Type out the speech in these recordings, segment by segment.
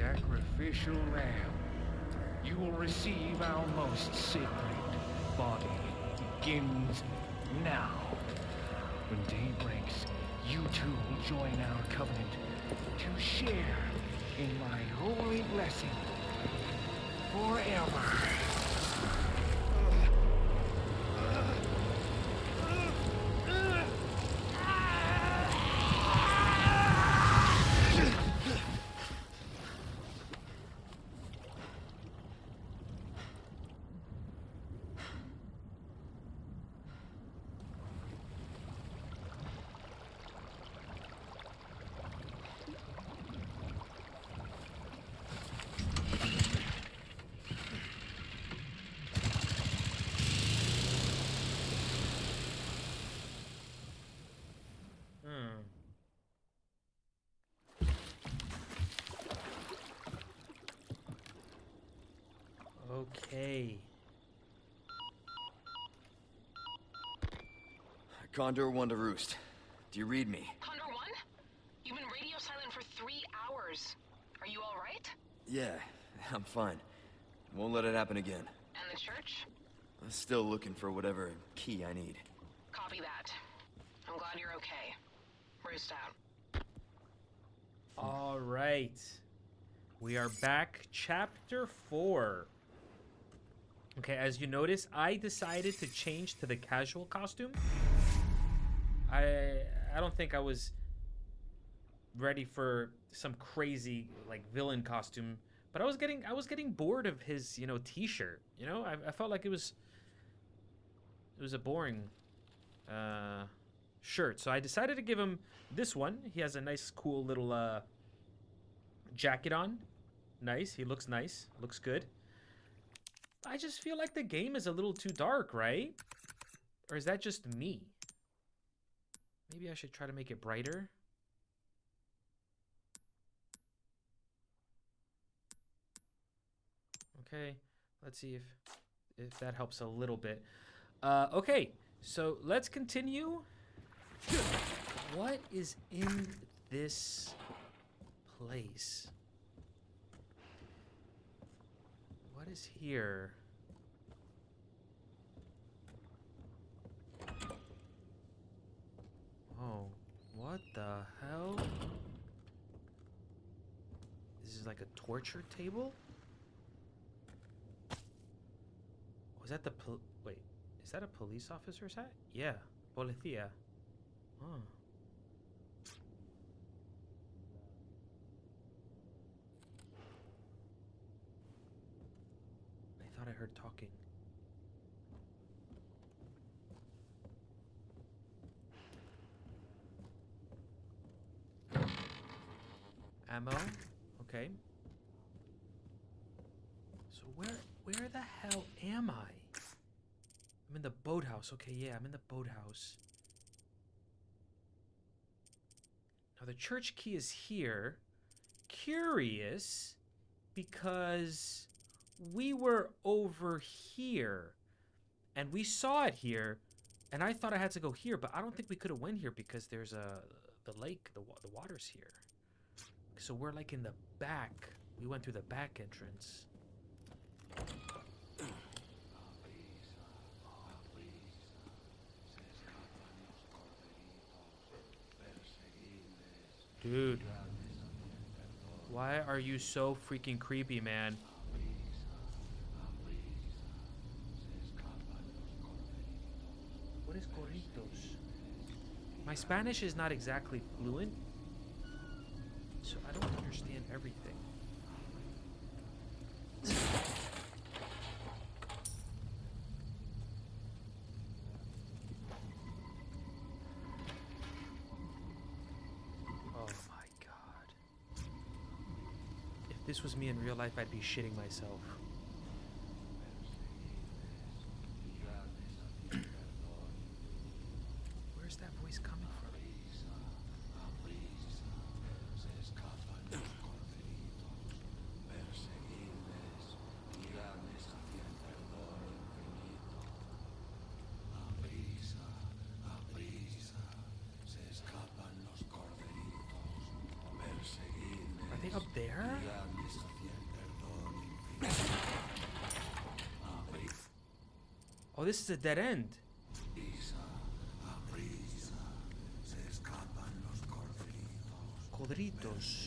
sacrificial lamb, you will receive our most sacred body. It begins now. When day breaks, you two will join our covenant to share in my holy blessing forever. Okay. Condor One to Roost. Do you read me? Condor One? You've been radio silent for 3 hours. Are you all right? Yeah, I'm fine. Won't let it happen again. And the church? I'm still looking for whatever key I need. Copy that. I'm glad you're okay. Roost out. All right. We are back. Chapter 4. Okay, as you notice, I decided to change to the casual costume. I don't think I was ready for some crazy like villain costume, but I was getting bored of his, you know, t-shirt. You know, I felt like it was a boring shirt, so I decided to give him this one. He has a nice, cool little jacket on. Nice. He looks nice. Looks good. I just feel like the game is a little too dark, right? Or is that just me? Maybe I should try to make it brighter. Okay, let's see if that helps a little bit. Okay, so let's continue. What is in this place? What is here? Oh, what the hell? This is like a torture table? Was that the wait, is that a police officer's hat? Yeah, policía. Oh. I heard talking. Ammo? Okay. So where the hell am I? I'm in the boathouse. Okay, yeah, I'm in the boathouse. Now the church key is here. Curious, because we were over here and we saw it here, and I thought I had to go here, but I don't think we could have went here because there's the lake, the water's here. So we're like in the back. We went through the back entrance. Dude, why are you so freaking creepy, man? My Spanish is not exactly fluent, so I don't understand everything. Oh my God. If this was me in real life, I'd be shitting myself. Up there. there. Oh, this is a dead end. Codritos.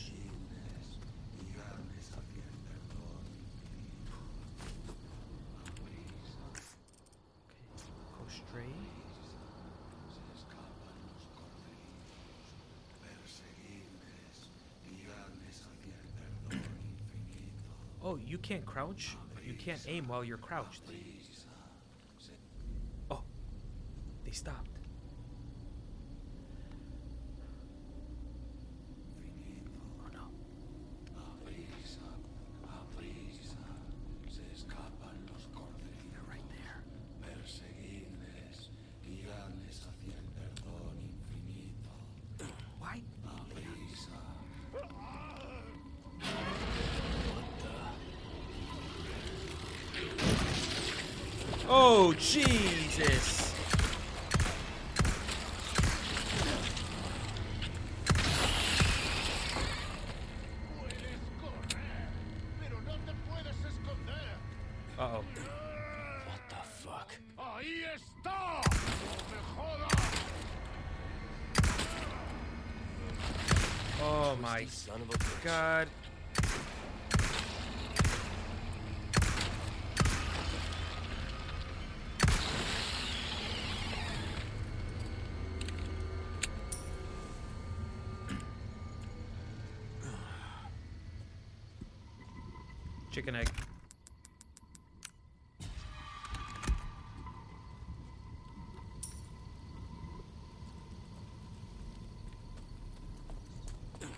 Oh, you can't crouch? You can't aim while you're crouched. Oh, they stopped. Oh no. They're right there. Why? Oh, Jesus. Uh-oh. What the fuck? Oh my son of a god. Chicken egg. Okay.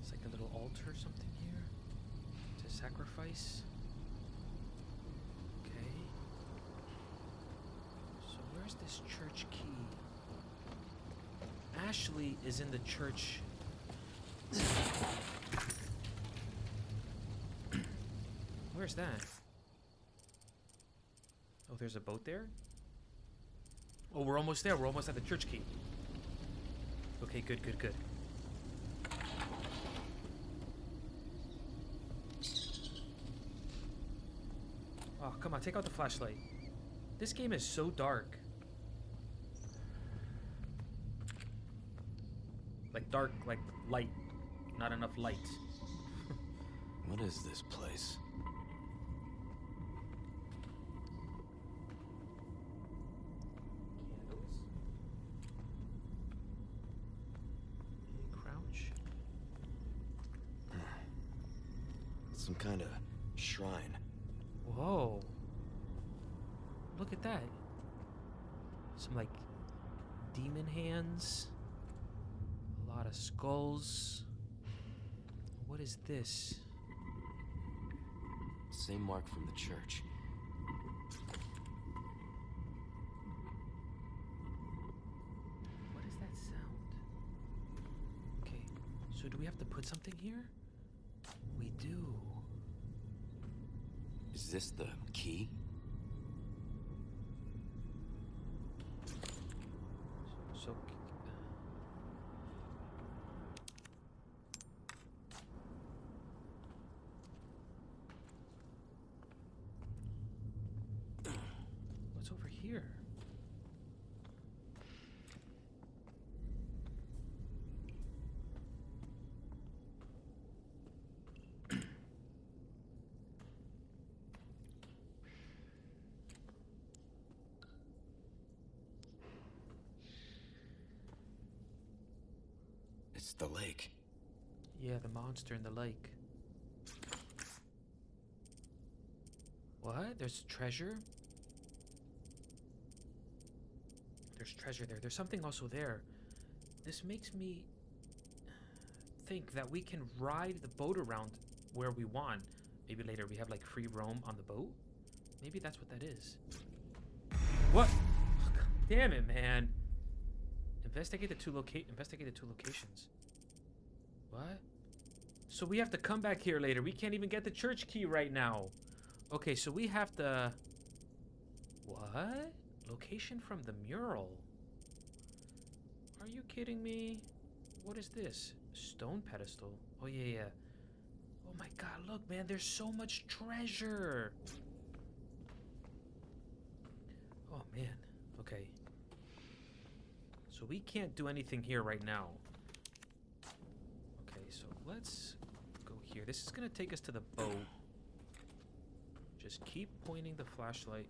It's like a little altar or something here to sacrifice. Okay. So where's this church key? Ashley is in the church. Where's that? Oh, there's a boat there? Oh, we're almost there. We're almost at the church key. Okay, good, good, good. Oh, come on, take out the flashlight. This game is so dark. Like dark, like light. Not enough light. What is this place? Some kind of shrine. Whoa. Look at that. Some like demon hands. A lot of skulls. What is this? Same mark from the church. What is that sound? Okay, so do we have to put something here? We do. Is this the key? So, what's over here? The lake. Yeah, the monster in the lake. What? There's treasure? There's treasure there. There's something also there. This makes me think that we can ride the boat around where we want. Maybe later we have like free roam on the boat? Maybe that's what that is. What? Oh, God damn it, man. Investigate the two locations. What? So we have to come back here later. We can't even get the church key right now. Okay, so we have to... What? Location from the mural. Are you kidding me? What is this? Stone pedestal. Oh, yeah, yeah. Oh, my God. Look, man. There's so much treasure. Oh, man. Okay. So we can't do anything here right now. Okay, so let's go here. This is going to take us to the boat. Just keep pointing the flashlight.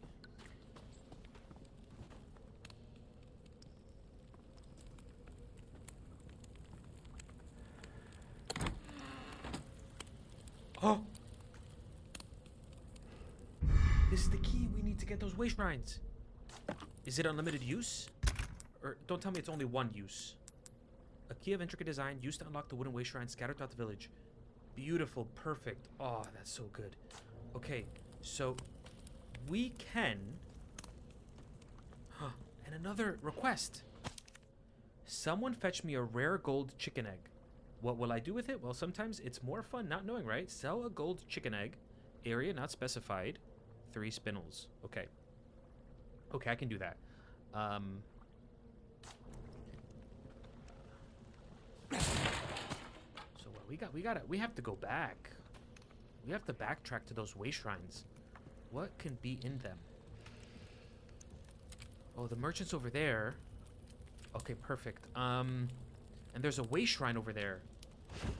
Oh! This is the key. We need to get those waste shrines. Is it unlimited use? Or don't tell me it's only one use. A key of intricate design used to unlock the wooden waste shrine scattered throughout the village. Beautiful, perfect. Oh, that's so good. Okay, so we can... Huh, and another request. Someone fetch me a rare gold chicken egg. What will I do with it? Well, sometimes it's more fun not knowing, right? Sell a gold chicken egg. Area not specified. 3 spinels. Okay. Okay, I can do that. So what we have to go back. We have to backtrack to those waste shrines. What can be in them? Oh, the merchant's over there. Okay, perfect. And there's a waste shrine over there.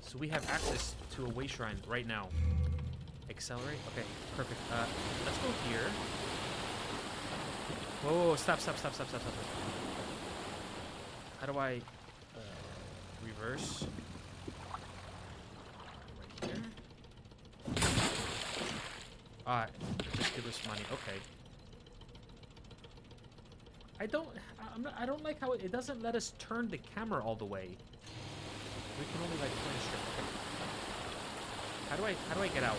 So we have access to a waste shrine right now. Accelerate? Okay, perfect. Let's go here. Oh, stop. How do I reverse? Right here. Ah, just give us money. Okay. I don't like how it doesn't let us turn the camera all the way. We can only like turn a strip. Okay. How do I get out?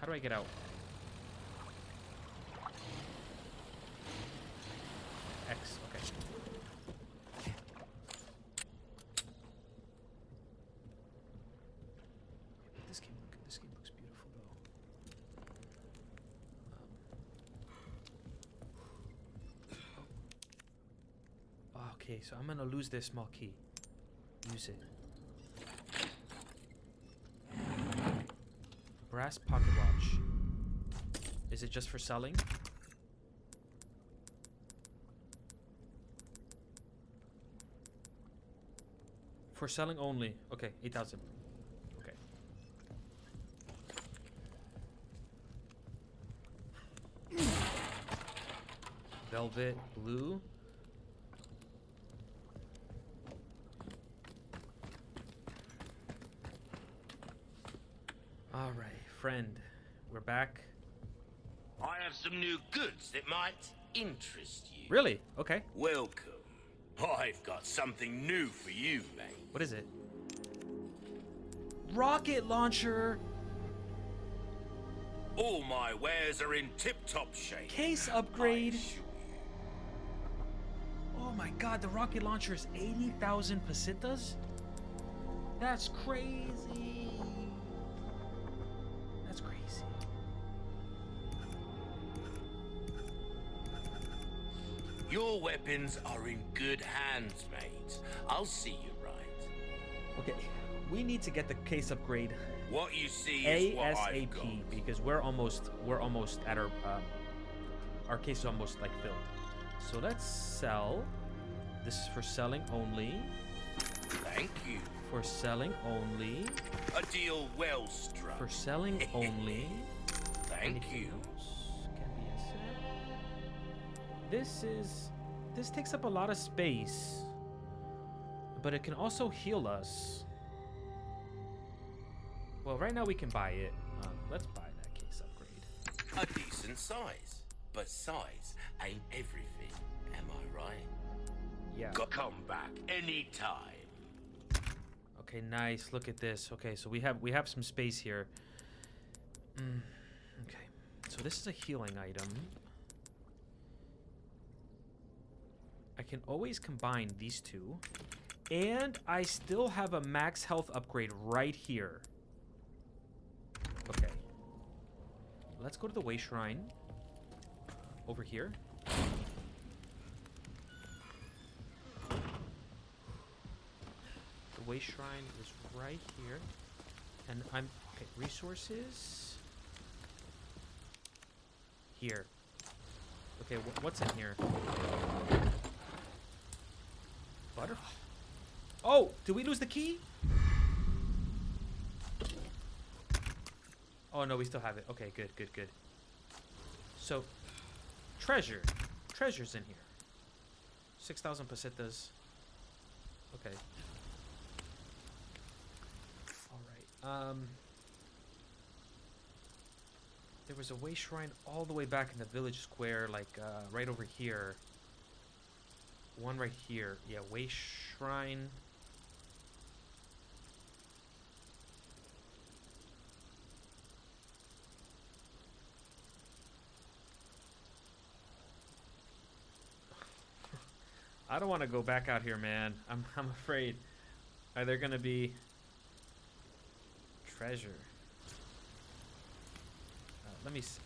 How do I get out? X. Okay. This game looks beautiful though. Okay, so I'm gonna lose this small key. Use it. Brass pocket watch. Is it just for selling? For selling only. Okay, 8,000. Okay. Velvet blue. All right, friend. We're back. I have some new goods that might interest you. Really? Okay. Welcome. I've got something new for you, mate. What is it? Rocket launcher! All my wares are in tip-top shape. Case upgrade. Oh my God, the rocket launcher is 80,000 pesetas? That's crazy. That's crazy. Your weapons are in good hands, mate. I'll see you right. Okay, we need to get the case upgrade. What you see is ASAP, what I've got. Because we're almost at our case is almost like filled. So let's sell. This is for selling only. Thank you. For selling only. A deal well struck. For selling only. Thank Anything you. Else? This takes up a lot of space, but it can also heal us. Well, right now we can buy it. Let's buy that case upgrade. A decent size, but size ain't everything, am I right? Yeah. Come back anytime. Okay, nice. Look at this. Okay, so we have some space here. Okay, so this is a healing item. I can always combine these two. And I still have a max health upgrade right here. Okay. Let's go to the Way Shrine. Over here. Waste Shrine is right here. And I'm... Okay, resources... Here. Okay, what's in here? Butterfly. Oh! Did we lose the key? Oh, no, we still have it. Okay, good, good, good. So, treasure. Treasure's in here. 6,000 pesetas. Okay. Alright. There was a way shrine all the way back in the village square, like, right over here. One right here. Yeah, way shrine. I don't want to go back out here, man. I'm afraid. Are there gonna be treasure? Let me see.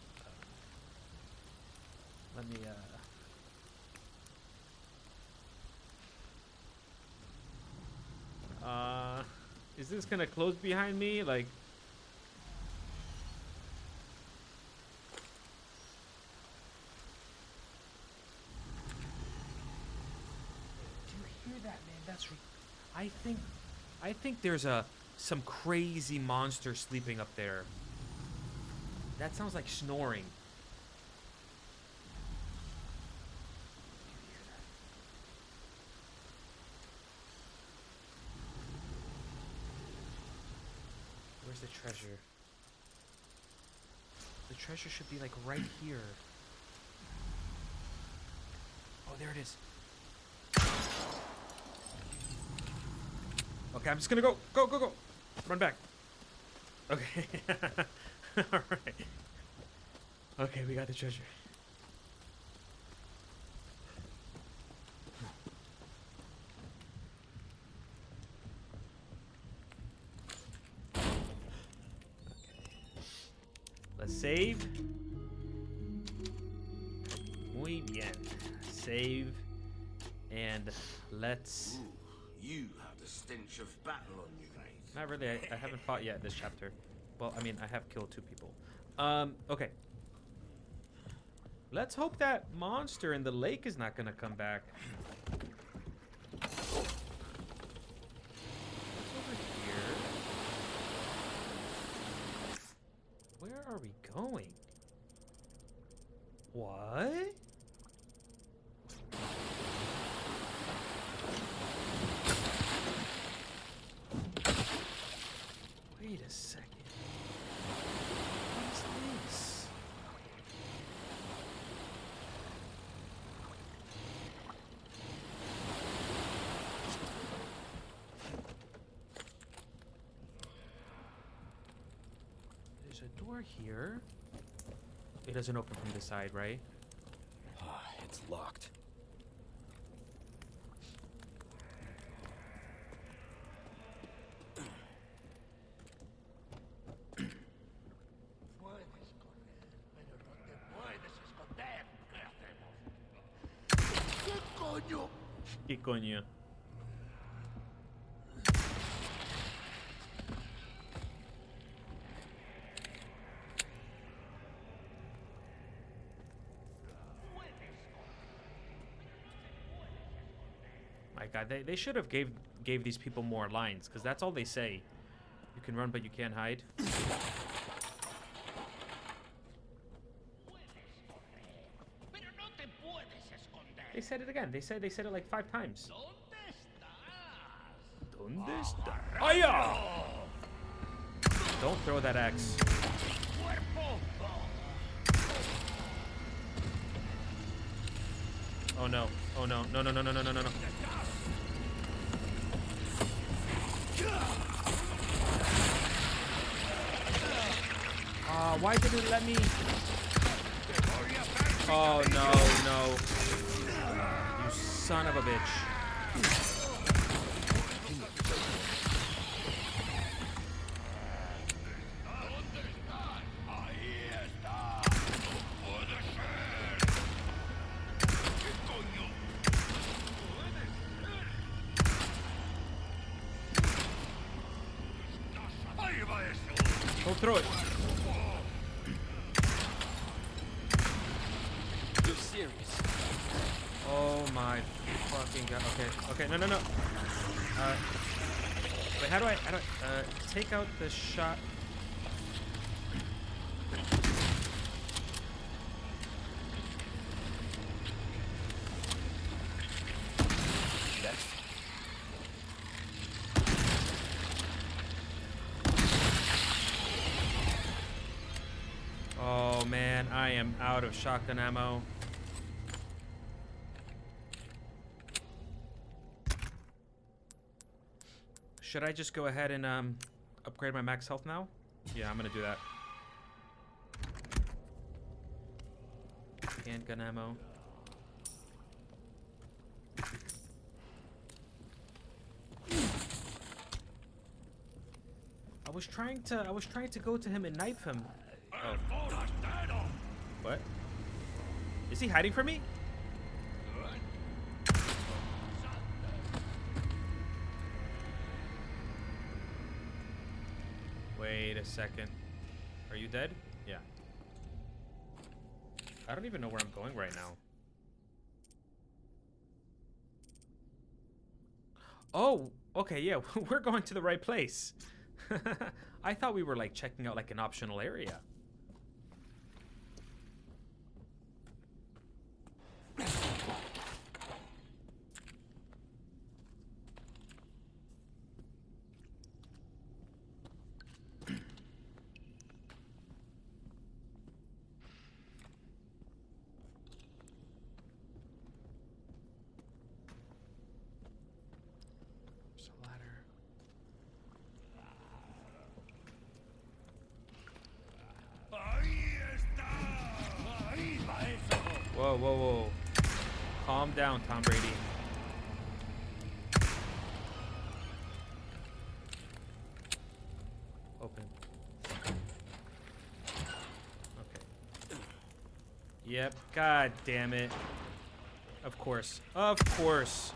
Is this gonna close behind me? Like, do you hear that, man? That's I think there's some crazy monster sleeping up there. That sounds like snoring. Where's the treasure? The treasure should be like right here. Oh, there it is. Okay, I'm just gonna go. Go, go, go. Run back. Okay. Alright. Okay, we got the treasure. Save. Muy bien. Save. And let's... Ooh, you have the stench of battle on you, mate. Not really. I haven't fought yet this chapter. Well, I mean, I have killed 2 people. Okay. Let's hope that monster in the lake is not going to come back. Where are we going? What? Wait a second. What is this? Here. It doesn't open from the side, right? It's locked. ¿Qué coño? God, they should have gave these people more lines, because that's all they say. You can run, but you can't hide. They said it again. They said it like 5 times. ¿Dónde estás? Aya! Don't throw that axe. Oh no! Oh no! No! No! No! No! No! No! No! No! Why didn't it let me? Oh no, no. You son of a bitch. Go through it. You're serious. Oh my fucking god. Okay, okay, no. Wait, how do I take out the shot? I am out of shotgun ammo. Should I just go ahead and upgrade my max health now? Yeah, I'm gonna do that. Handgun ammo. I was trying to go to him and knife him. Oh. What? Is he hiding from me? Wait a second. Are you dead? Yeah. I don't even know where I'm going right now. Oh, okay, yeah. We're going to the right place. I thought we were like checking out like an optional area. Whoa. Calm down, Tom Brady. Open. Okay. Yep. God damn it. Of course. Of course.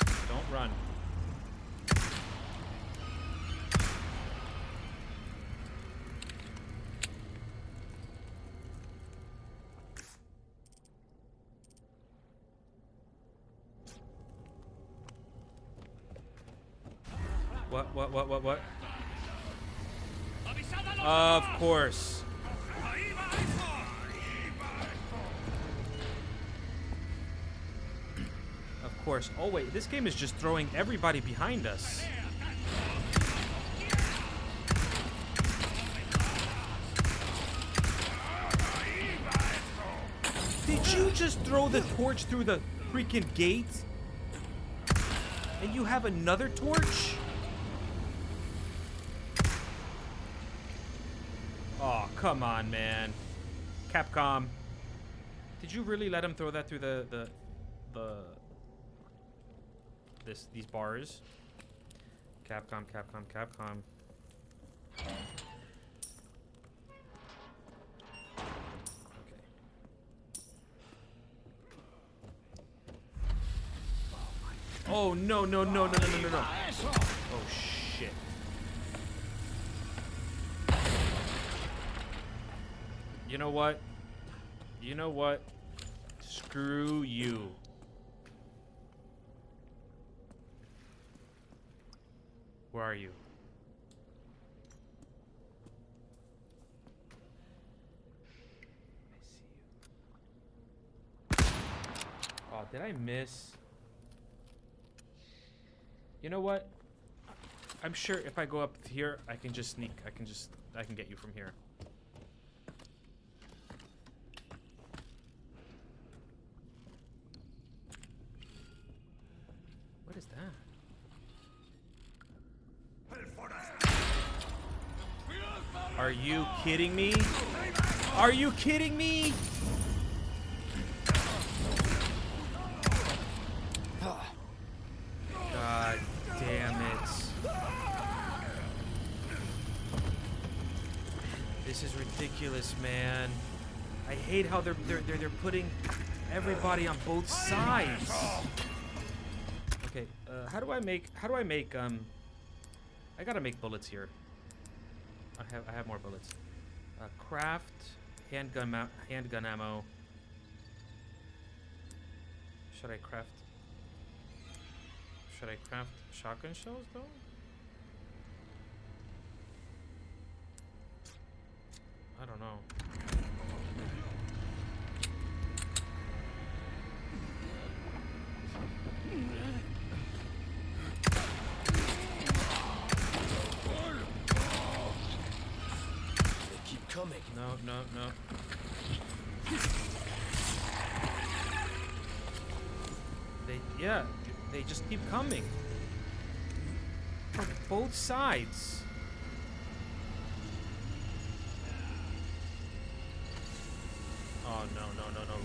Don't run. What? Of course. Of course. Oh, wait. This game is just throwing everybody behind us. Did you just throw the torch through the freaking gate? And you have another torch? Come on, man. Capcom. Did you really let him throw that through these bars? Capcom. Okay. Oh no. Oh shit. You know what? Screw you. Where are you? I see you. Oh, did I miss? You know what? I'm sure if I go up here, I can just sneak. I can get you from here. What is that? Are you kidding me? Are you kidding me? God damn it. This is ridiculous, man. I hate how they're putting everybody on both sides. Okay, how do I make I gotta make bullets here. I have more bullets. Craft, handgun ammo. Should I craft shotgun shells though? I don't know. They keep coming. No. They just keep coming. From both sides. Oh, no,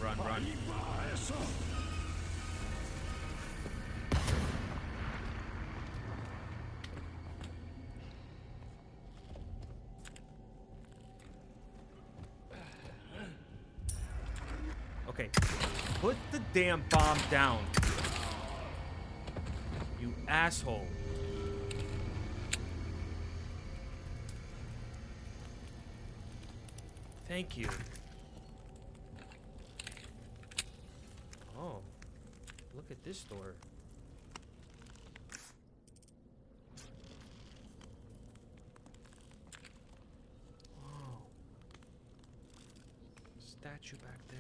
run. Okay, put the damn bomb down. You asshole. Thank you. Look at this door. Whoa. Statue back there.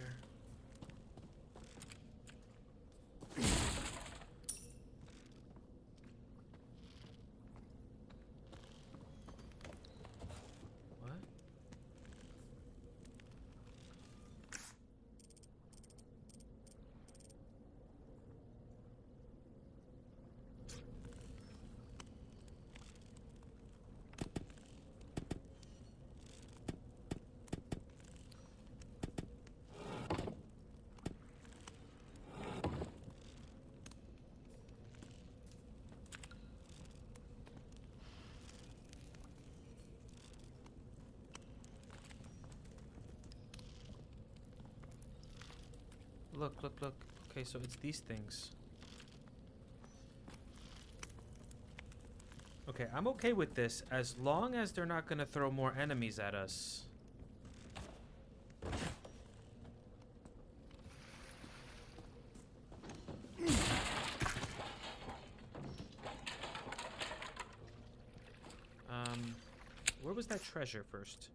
What? Look. Okay, so it's these things. Okay, I'm okay with this as long as they're not gonna throw more enemies at us. Where was that treasure first?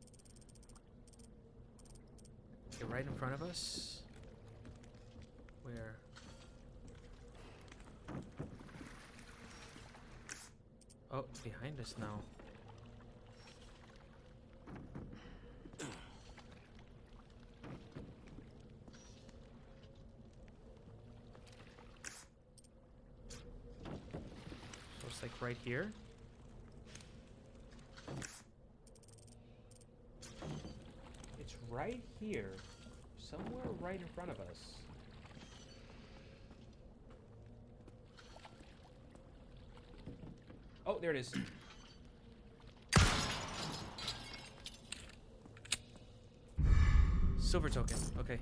Okay, right in front of us. Where? Oh, behind us now. So it's like right here. It's right here. Somewhere right in front of us. Oh, there it is. Silver token. Okay.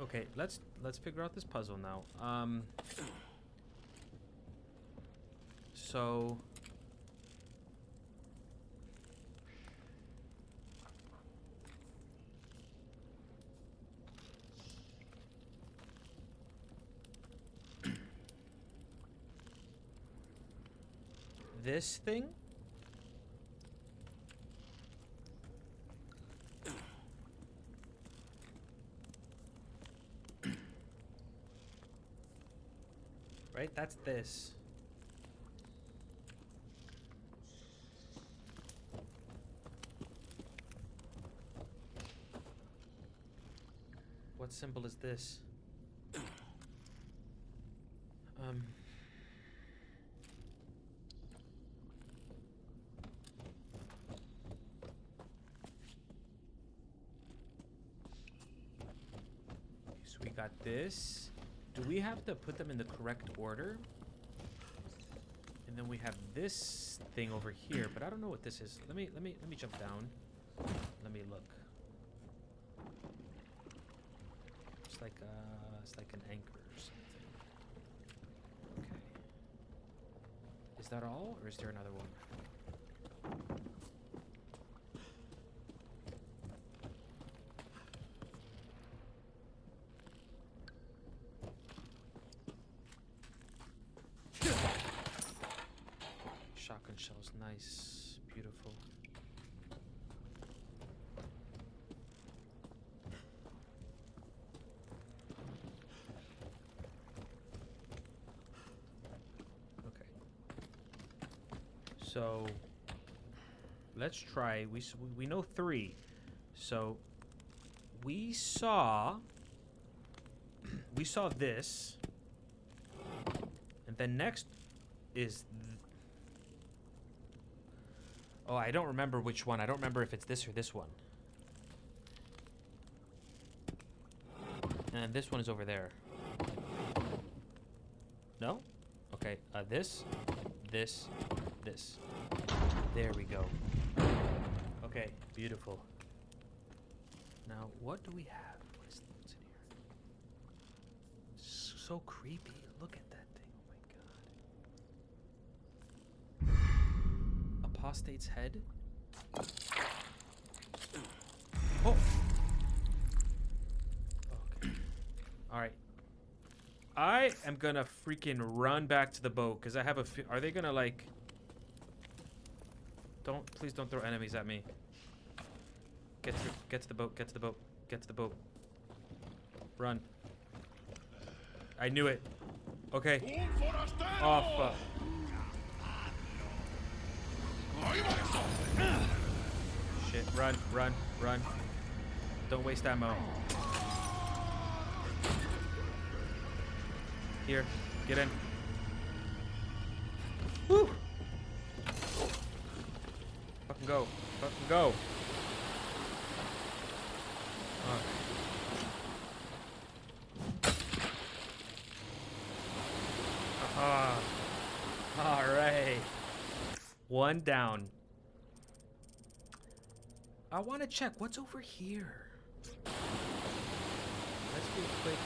Okay, let's figure out this puzzle now. So this thing? Right? That's this. What symbol is this? This. Do we have to put them in the correct order? And then we have this thing over here, but I don't know what this is. Let me jump down. Let me look. like a, it's like an anchor or something. Okay. Is that all, or is there another one? Shotgun shells, nice, beautiful. Okay. So let's try. We know three. So we saw this, and then next is. Oh, I don't remember which one. I don't remember if it's this or this one. And this one is over there. No? Okay. This. There we go. Okay. Beautiful. Now, what do we have? What is what's in here? It's so creepy. Look at that thing. Oh, my God. Apostate's head. Oh! Alright. I am gonna freaking run back to the boat, because I have a few... Are they gonna, like... Don't... Please don't throw enemies at me. Get to the boat. Get to the boat. Get to the boat. Run. I knew it. Okay. Off. Shit. Run. Run. Run. Don't waste ammo. Here, get in. Woo! Fucking go. Fucking go. Aha. Alright. One down. I want to check what's over here. Let's do a quick...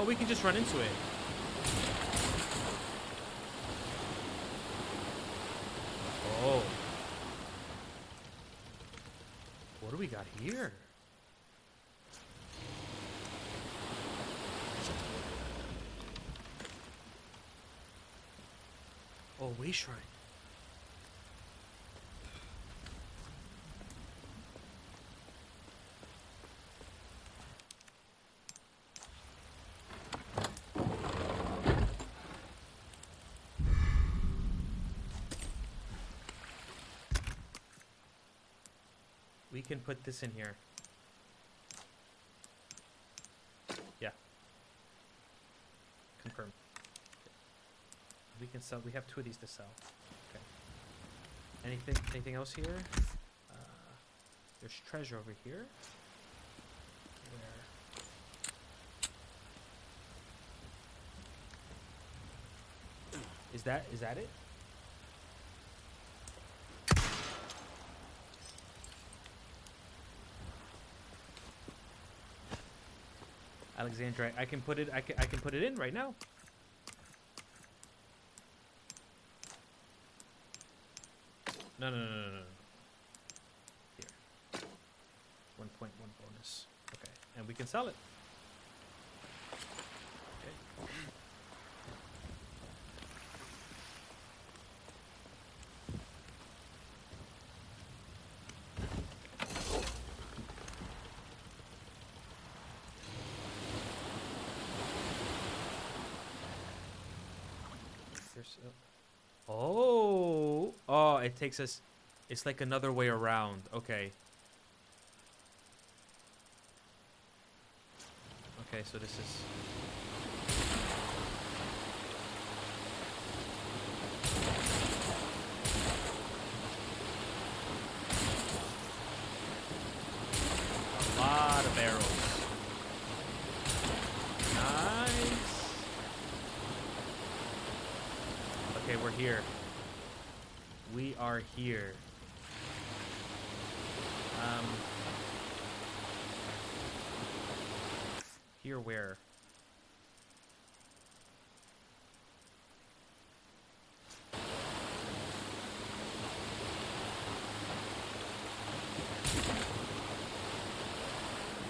Oh, we can just run into it. Oh. What do we got here? Oh, way shrine. We can put this in here. Yeah. Confirm. We can sell. We have two of these to sell. Okay. Anything else here? There's treasure over here. Where? Is that it? Alexandra, I can put it in right now. No. Here. 1.1 bonus. Okay. And we can sell it. Okay. Oh, it takes us, it's like another way around. Okay, so this is a lot of arrows. Nice. Okay, we're here. we are here. Here where?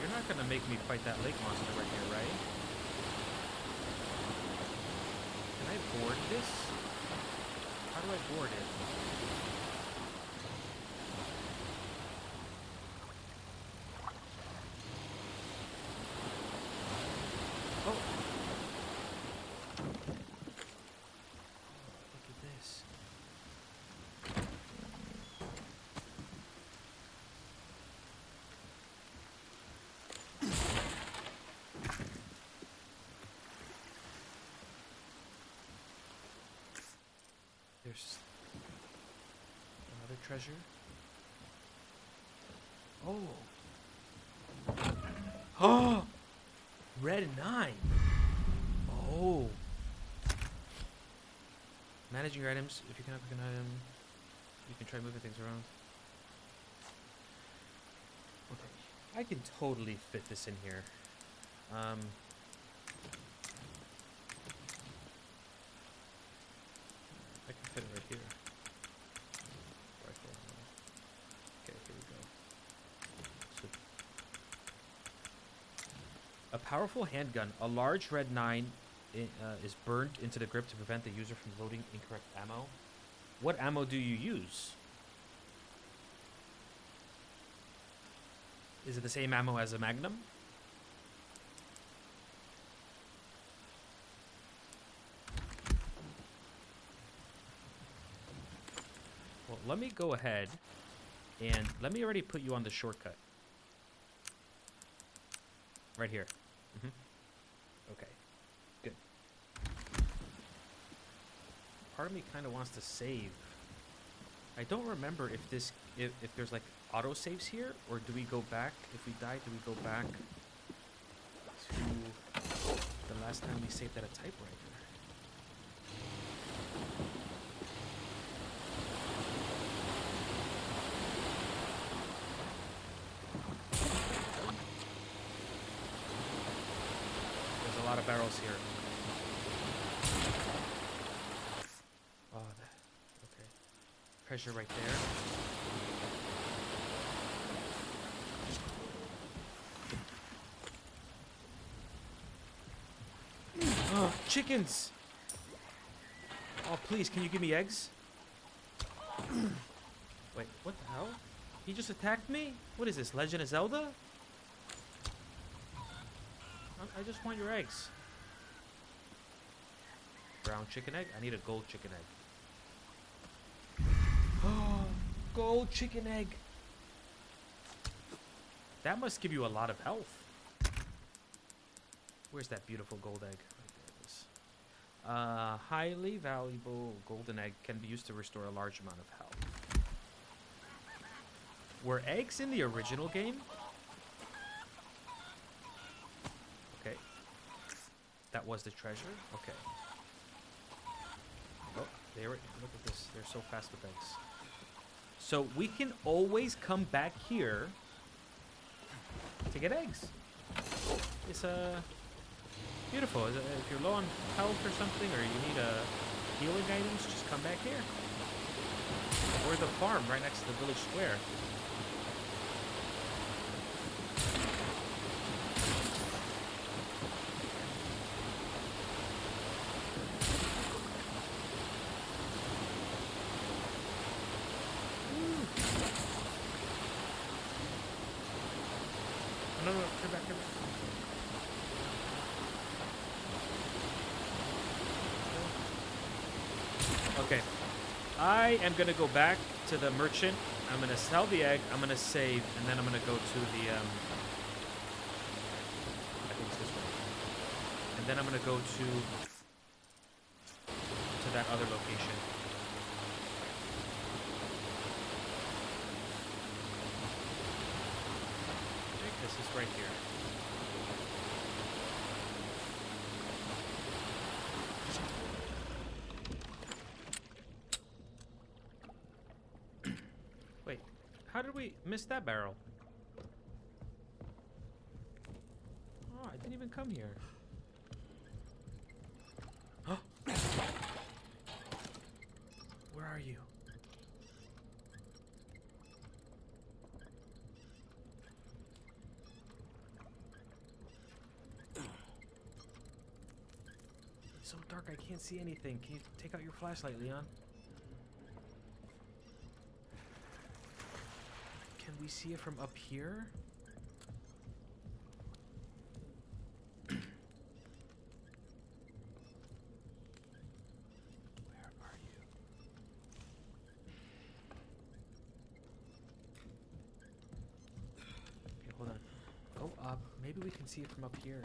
You're not gonna make me fight that lake monster right here, right? Can I board this? How do I board it? There's another treasure. Oh! Oh! Red 9! Oh! Managing your items. If you cannot pick an item, you can try moving things around. Okay. I can totally fit this in here. Right here. Okay, here we go. So, a powerful handgun. A large Red 9 is burned into the grip to prevent the user from loading incorrect ammo. What ammo do you use? Is it the same ammo as a Magnum? Let me go ahead and let me already put you on the shortcut. Right here. Okay. Good. Part of me kind of wants to save. I don't remember if this if there's like auto saves here, or do we go back? If we die, do we go back to the last time we saved at a typewriter? Barrels here. Oh, that. Okay. Treasure right there. Oh, chickens! Oh, please, can you give me eggs? Wait, what the hell? He just attacked me? What is this, Legend of Zelda? I just want your eggs. Brown chicken egg? I need a gold chicken egg. Oh, gold chicken egg. That must give you a lot of health. Where's that beautiful gold egg? Right there it is. Highly valuable golden egg can be used to restore a large amount of health. Were eggs in the original game? Okay. That was the treasure? Okay. Look at this. They're so fast with eggs. So we can always come back here to get eggs. It's beautiful. If you're low on health or something, or you need healing items, just come back here. Or the farm right next to the village square. I am going to go back to the merchant. I'm going to sell the egg. I'm going to save. And then I'm going to go to the... I think it's this way. And then I'm going to go to that other location. I think this is right here. How did we miss that barrel? Oh, I didn't even come here. Oh. Where are you? It's so dark I can't see anything. Can you take out your flashlight, Leon? Can we see it from up here? Where are you? Okay, hold on. Go up. Maybe we can see it from up here.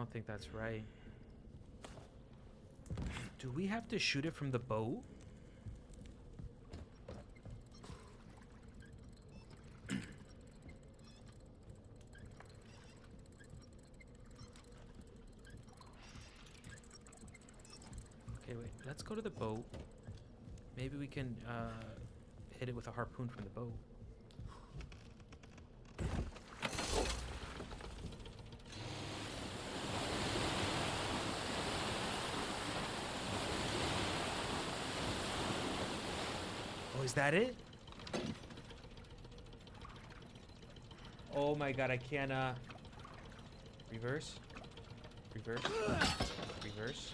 I think that's right. Do we have to shoot it from the bow? Okay, wait. Let's go to the bow. Maybe we can hit it with a harpoon from the bow. Is that it? Oh my god, I can't, reverse. Reverse. Reverse.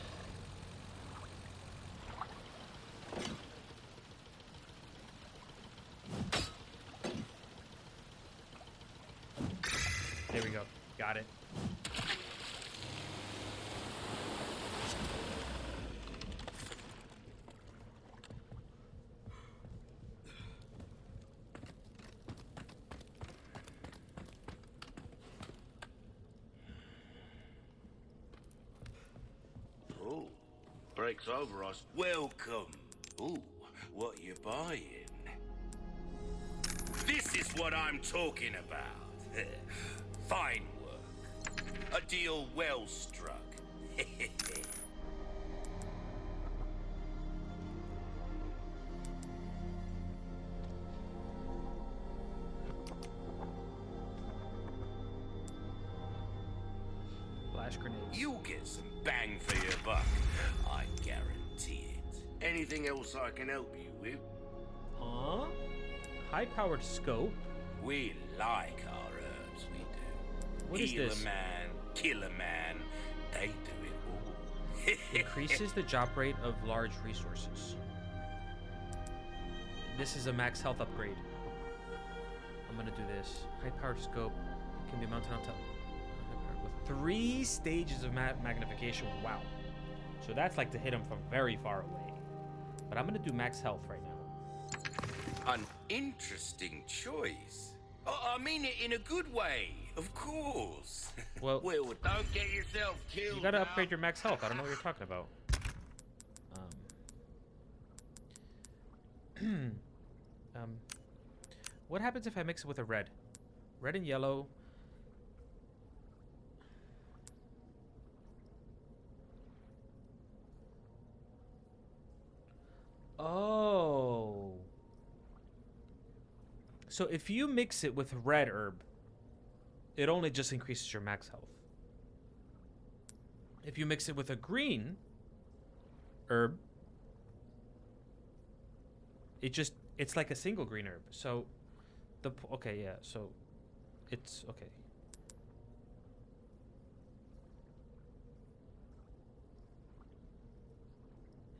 There we go. Got it. Over us. Welcome. Ooh, what you buying? This is what I'm talking about. Fine work. A deal well struck. Flash grenade. You get some bang for your buck. I guarantee it. Anything else I can help you with? Huh? High-powered scope? We like our herbs, we do. What is this? Heal a man, kill a man, they do it all. Increases the drop rate of large resources. This is a max health upgrade. I'm gonna do this. High-powered scope can be mounted on top. With 3 stages of magnification, wow. So that's like to hit him from very far away. But I'm gonna do max health right now. An interesting choice. Oh, I mean it in a good way, of course. Well, well don't get yourself killed. You gotta upgrade your max health. I don't know what you're talking about. What happens if I mix it with a red? Red and yellow. Oh. So if you mix it with red herb, it only just increases your max health. If you mix it with a green herb, it's like a single green herb. So okay, yeah. So it's okay.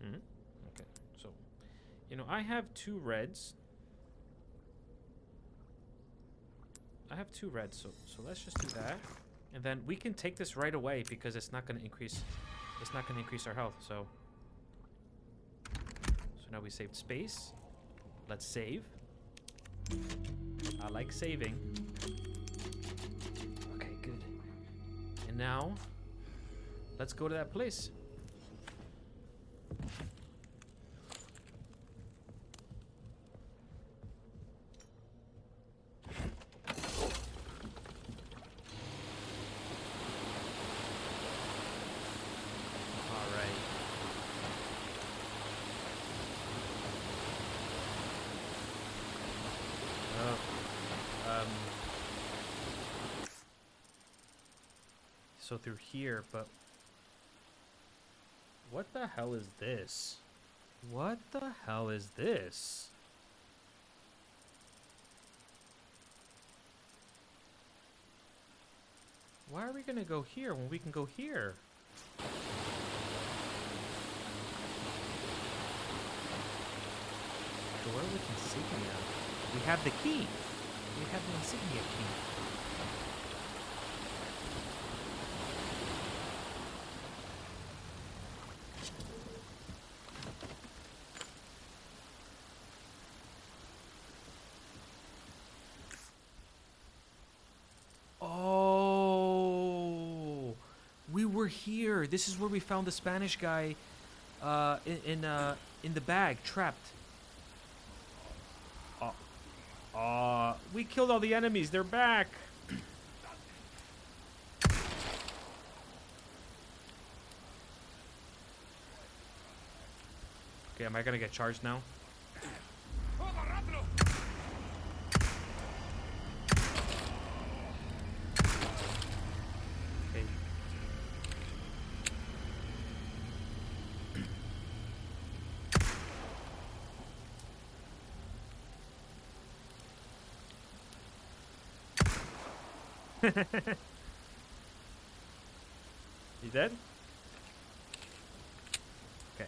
Hmm. Okay. So, you know, I have 2 reds. I have 2 reds, so let's just do that. And then we can take this right away because it's not going to increase our health. So now we saved space. Let's save. I like saving. Okay, good. And now let's go to that place. So through here, but... What the hell is this? What the hell is this? Why are we gonna go here when we can go here? The door with insignia. We have the key. We have the insignia key. Here, this is where we found the Spanish guy in the bag, trapped. We killed all the enemies. They're back. Okay, am I gonna get charged now? You dead? Okay.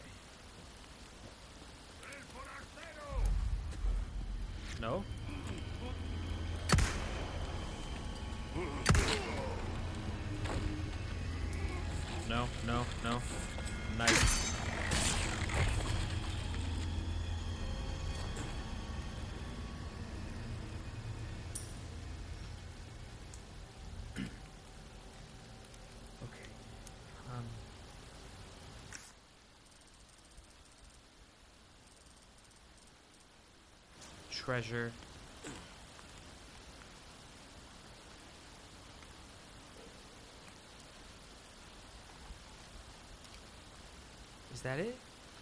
No? No, no, no. Nice. Treasure. Is that it?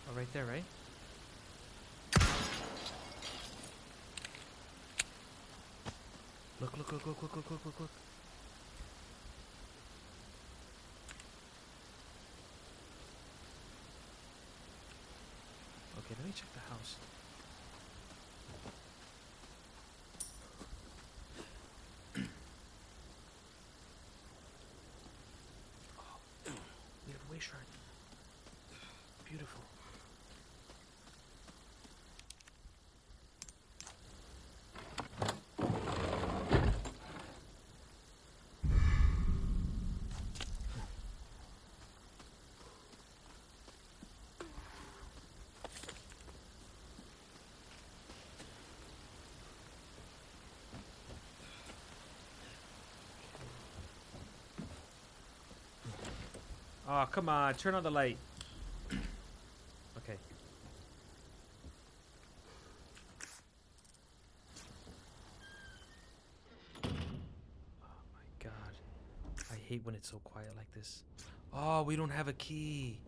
Oh, right there, right? Look, look, look, look, look, look, look, look, look. Okay, let me check the house. Oh, come on, turn on the light. Okay. Oh my god. I hate when it's so quiet like this. Oh, we don't have a key.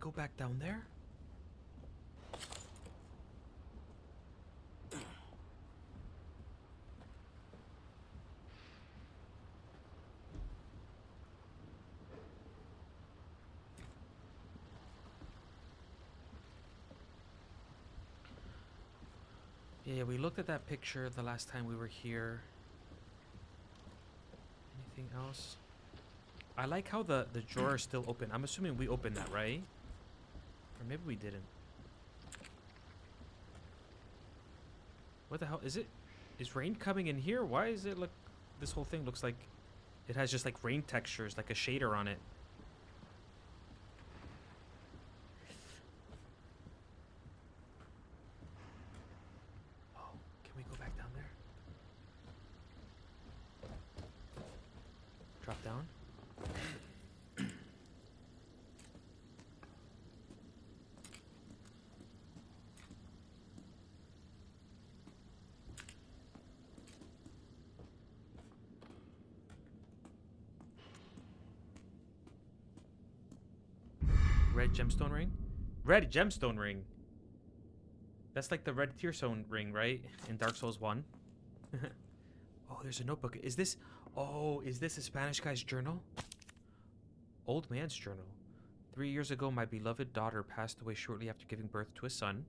Go back down there? Yeah, we looked at that picture the last time we were here. Anything else? I like how the drawer is still open. I'm assuming we opened that, right? Or maybe we didn't. What the hell is it? Is rain coming in here? Why is it like this whole thing looks like it has just like rain textures, like a shader on it? Oh, can we go back down there? Drop down. Red gemstone ring? Red gemstone ring. That's like the red tearstone ring, right? In Dark Souls 1. Oh, there's a notebook. Is this... Oh, is this a Spanish guy's journal? Old man's journal. 3 years ago, my beloved daughter passed away shortly after giving birth to a son.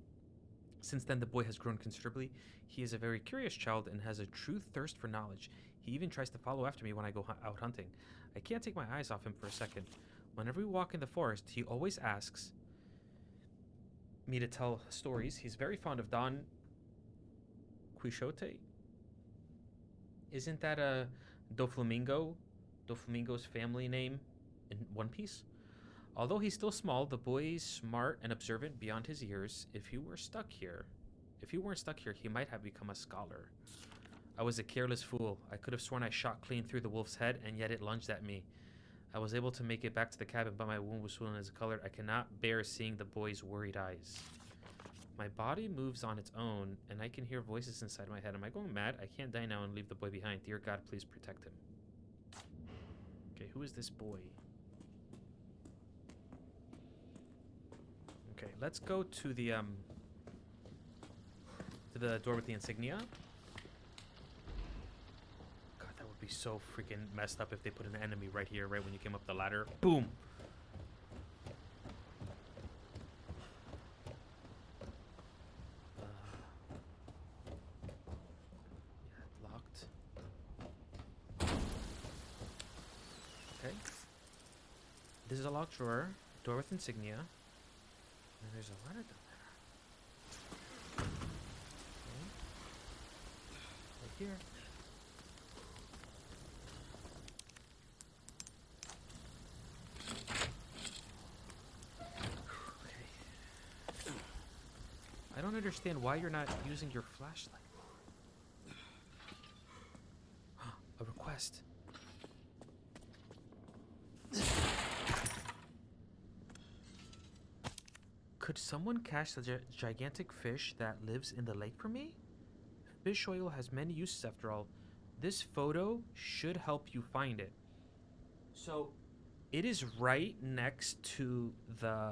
Since then, the boy has grown considerably. He is a very curious child and has a true thirst for knowledge. He even tries to follow after me when I go out hunting. I can't take my eyes off him for a second. Whenever we walk in the forest, he always asks me to tell stories. He's very fond of Don Quixote. Isn't that a Doflamingo? Doflamingo's family name in One Piece? Although he's still small, the boy's smart and observant beyond his years. If he weren't stuck here, he might have become a scholar. I was a careless fool. I could have sworn I shot clean through the wolf's head, and yet it lunged at me. I was able to make it back to the cabin, but my wound was swollen as colored. I cannot bear seeing the boy's worried eyes. My body moves on its own, and I can hear voices inside my head. Am I going mad? I can't die now and leave the boy behind. Dear God, please protect him. Okay, who is this boy? Okay, let's go to the door with the insignia. Be so freaking messed up if they put an enemy right here, right when you came up the ladder. Boom. Yeah, locked. Okay. This is a locked drawer, door with insignia. And there's a ladder down there. Okay. Right here. I don't understand why you're not using your flashlight. A request. Could someone catch the gigantic fish that lives in the lake for me? Fish oil has many uses after all. This photo should help you find it. So, it is right next to the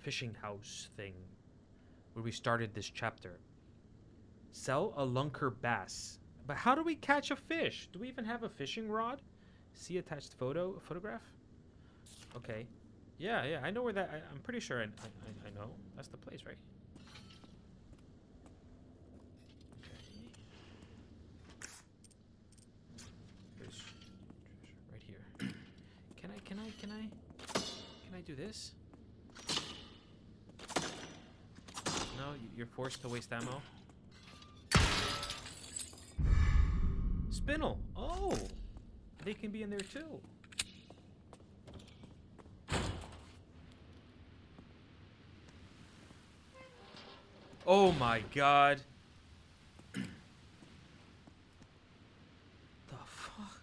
fishing house thing where we started this chapter. Sell a lunker bass. But how do we catch a fish? Do we even have a fishing rod? See attached photograph. Okay. Yeah, I know where that... I'm pretty sure I know. That's the place, right? Okay. There's treasure right here. Can I do this? No, you're forced to waste ammo. Spinel! Oh! They can be in there too. Oh my god! The fuck?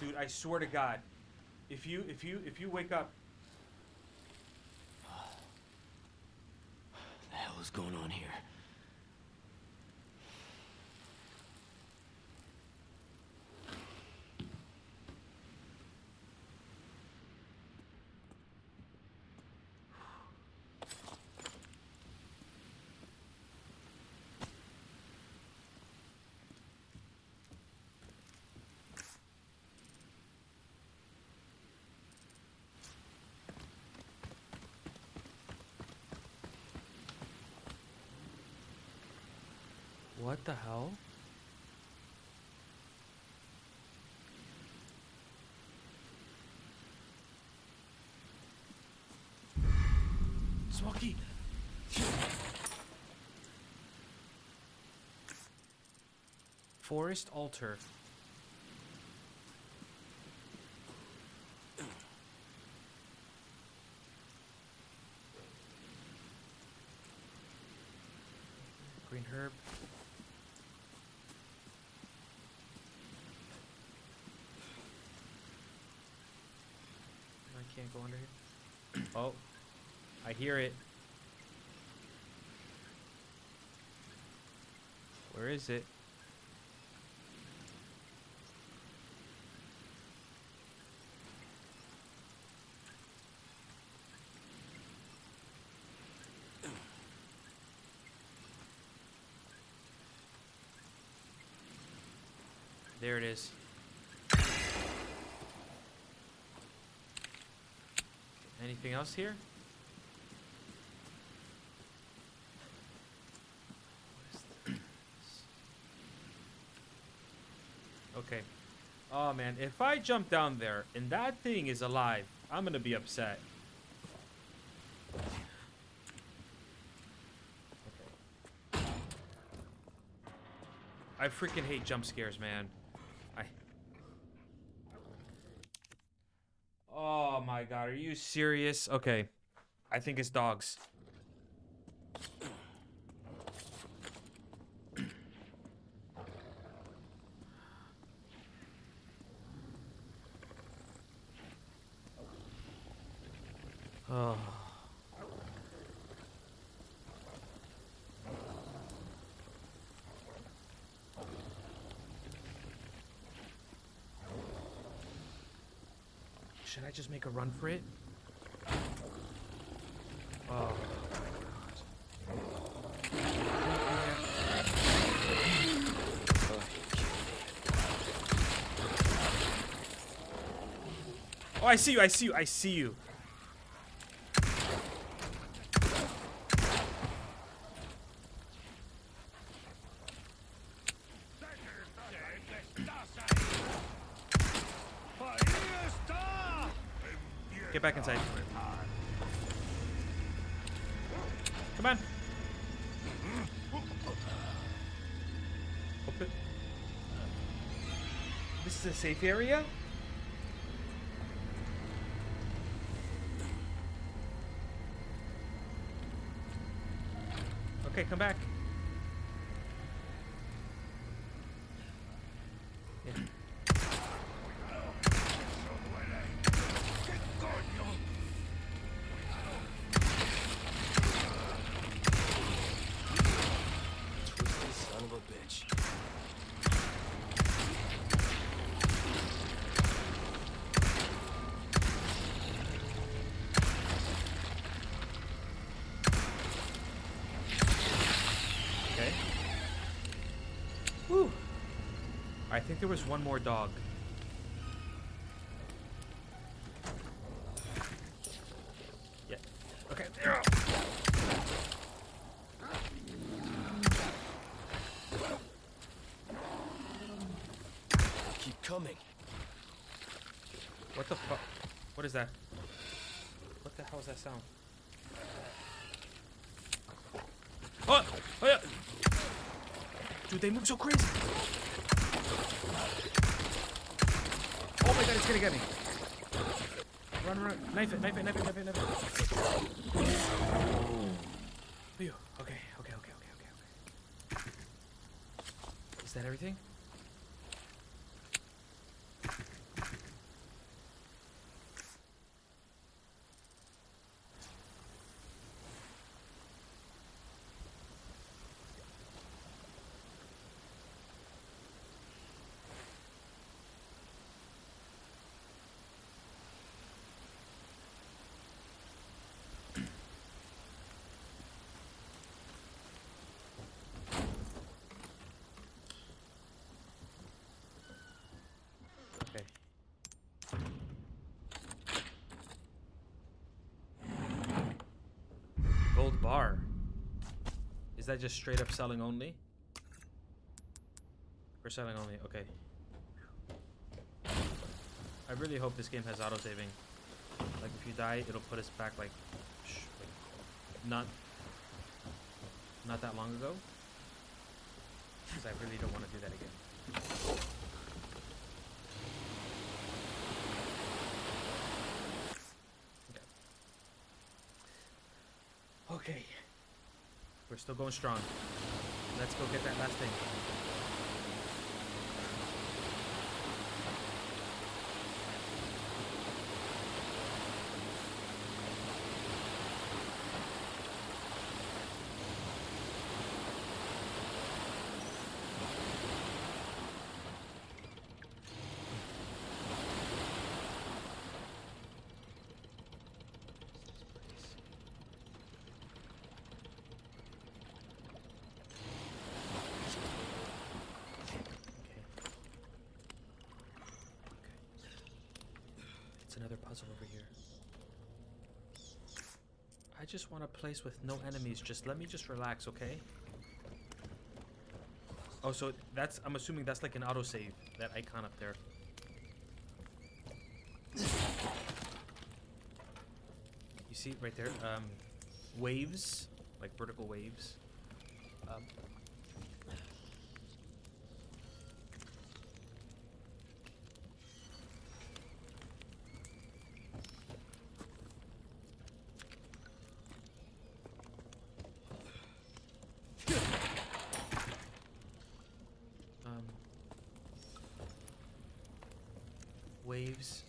Dude, I swear to God, if you wake up. What the hell is going on here? What the hell? Smoky! Forest altar. Green herb. Can't go under here. Oh, I hear it. Where is it? There it is. Anything else here? What is this? Okay. Oh man, if I jump down there and that thing is alive, I'm gonna be upset. Okay. I freaking hate jump scares, man. Oh my god, are you serious? Okay. I think it's dogs. Oh. Should I just make a run for it? Oh. Oh, I see you, I see you, I see you. Get back inside. Come on. Open. This is a safe area? Okay, come back. I think there was one more dog. Yeah. Okay. Keep coming. What the fuck? What is that? What the hell is that sound? Oh! Oh yeah! Dude, they move so crazy! Oh my god, it's gonna get me. Run, run. Knife it, knife it, knife it, knife it, knife it. Okay, okay, okay, okay, okay. Is that everything? Gold bar. Is that just straight up selling only? We're selling only, okay. I really hope this game has auto-saving. Like if you die, it'll put us back like, not that long ago. Because I really don't want to do that again. Okay, we're still going strong. Let's go get that last thing. another puzzle over here. I just want a place with no enemies. Just let me just relax, okay? Oh, so that's, I'm assuming that's like an autosave, that icon up there. You see right there, waves, like vertical waves. Waves,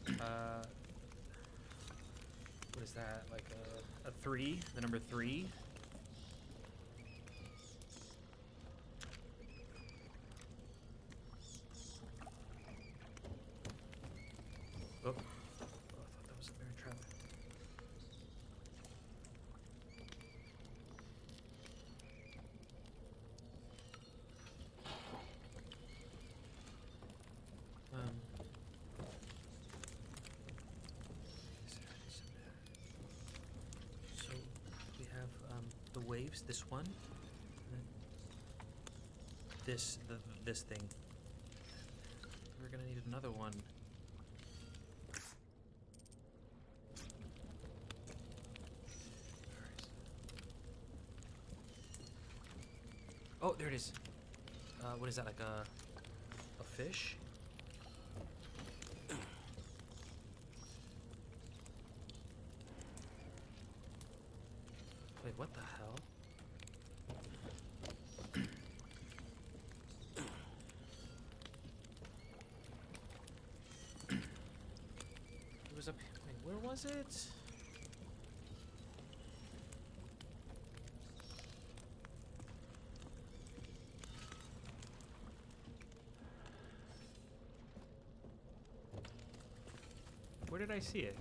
what is that, like a 3, the number 3? Oh, I thought that was a bear trap. Waves, this one, this this thing. We're gonna need another one. Oh, there it is. What is that? Like a fish? Wait, what the hell? It was up. Wait, where was it? Where did I see it?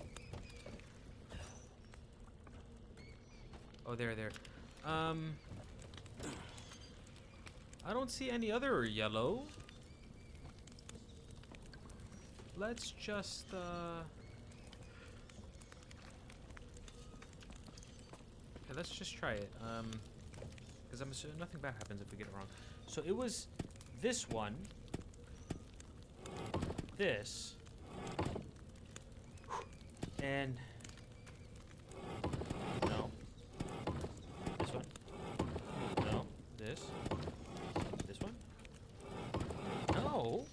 Oh, there, there. I don't see any other yellow. Let's just, okay, let's just try it. Because I'm assuming nothing bad happens if we get it wrong. So it was this one. This. And... This one? No!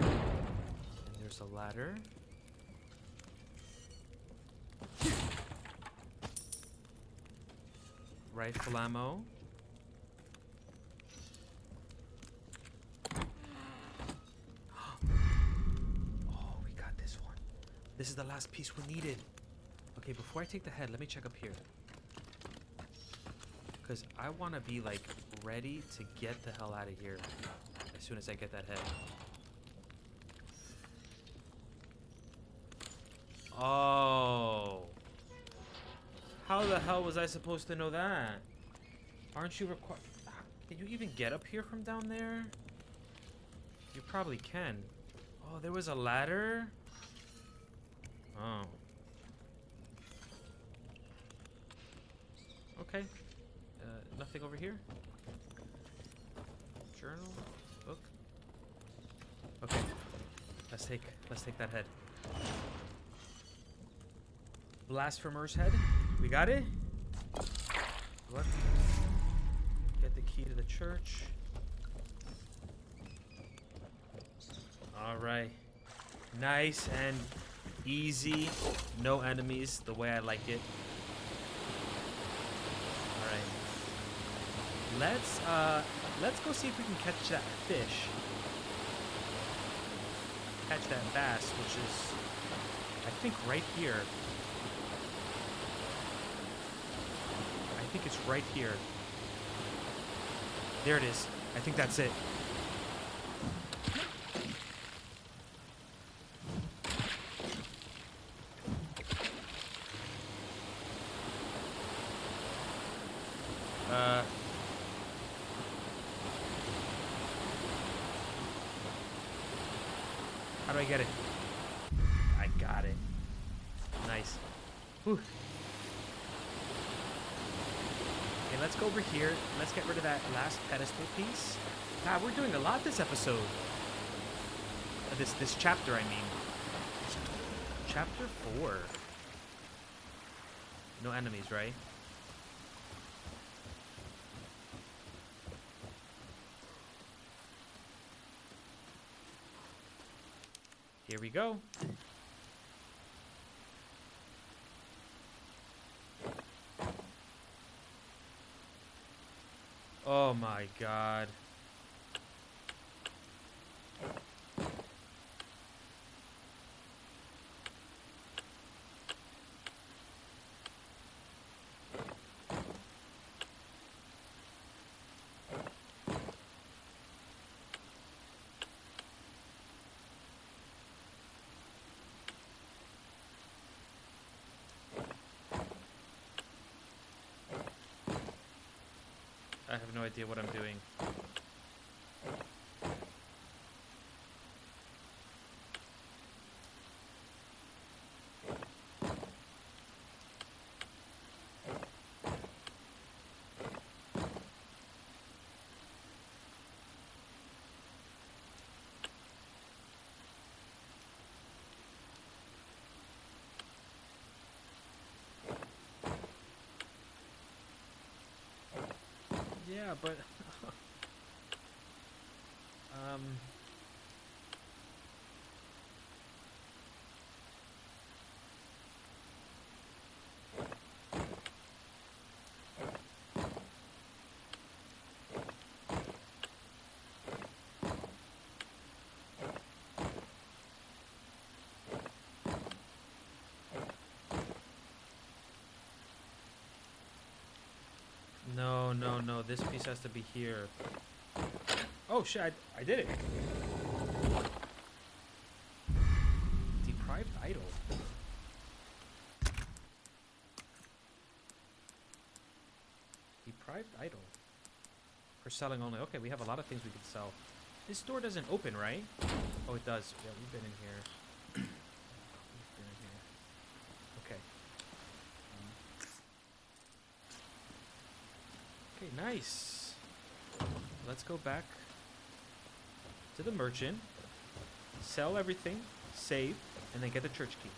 And there's a ladder. Rifle ammo. Oh, we got this one. This is the last piece we needed. Okay, before I take the head, let me check up here. Because I want to be, like, ready to get the hell out of here as soon as I get that head. Oh. How the hell was I supposed to know that? Aren't you required... Can you even get up here from down there? You probably can. Oh, there was a ladder? Oh. Okay. Nothing over here? Journal? Book? Okay. Let's take that head. Blasphemer's head. We got it? What? Get the key to the church. Alright. Nice and easy. No enemies, the way I like it. Let's go see if we can catch that fish. Catch that bass, which is, I think, right here. I think it's right here. There it is. I think that's it. How do I get it? I got it. Nice. Whew. Okay, let's go over here. Let's get rid of that last pedestal piece. God, we're doing a lot this episode. This chapter, I mean. Chapter 4. No enemies, right? Here we go. Oh my God. I have no idea what I'm doing. Yeah, but no, no, no. This piece has to be here. Oh, shit. I did it. Deprived idol. Deprived idol. For selling only. Okay, we have a lot of things we can sell. This door doesn't open, right? Oh, it does. Yeah, we've been in here. Nice. Let's go back to the merchant, sell everything, save, and then get the church key.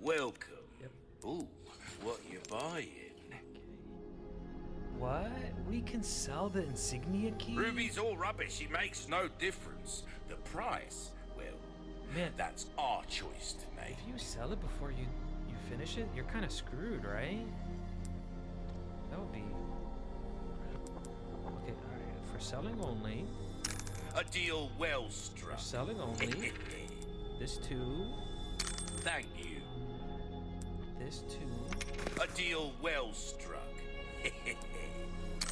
Welcome. Yep. Ooh, what you buying? What? We can sell the insignia key? Ruby's all rubbish. It makes no difference. The price, well, man, that's our choice to make. If you sell it before you finish it, you're kind of screwed, right? That would be... Okay, alright. For selling only... A deal well struck. For selling only... this too... Thank you. This too. A deal well struck. Look at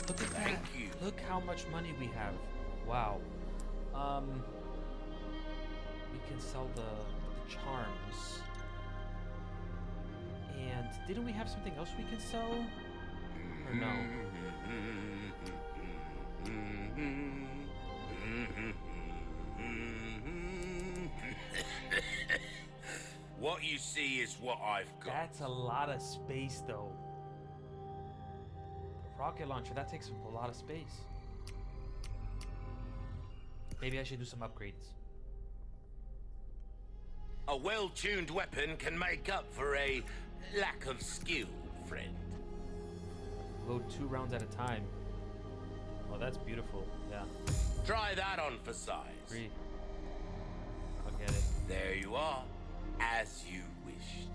that. Thank you. Look how much money we have. Wow. We can sell the charms. And didn't we have something else we can sell? Or no? What you see is what I've got. That's a lot of space, though. The rocket launcher, that takes up a lot of space. Maybe I should do some upgrades. A well-tuned weapon can make up for a lack of skill, friend. Load 2 rounds at a time. Oh, that's beautiful. Yeah. Try that on for size. 3. I'll get it. There you are. As you wished.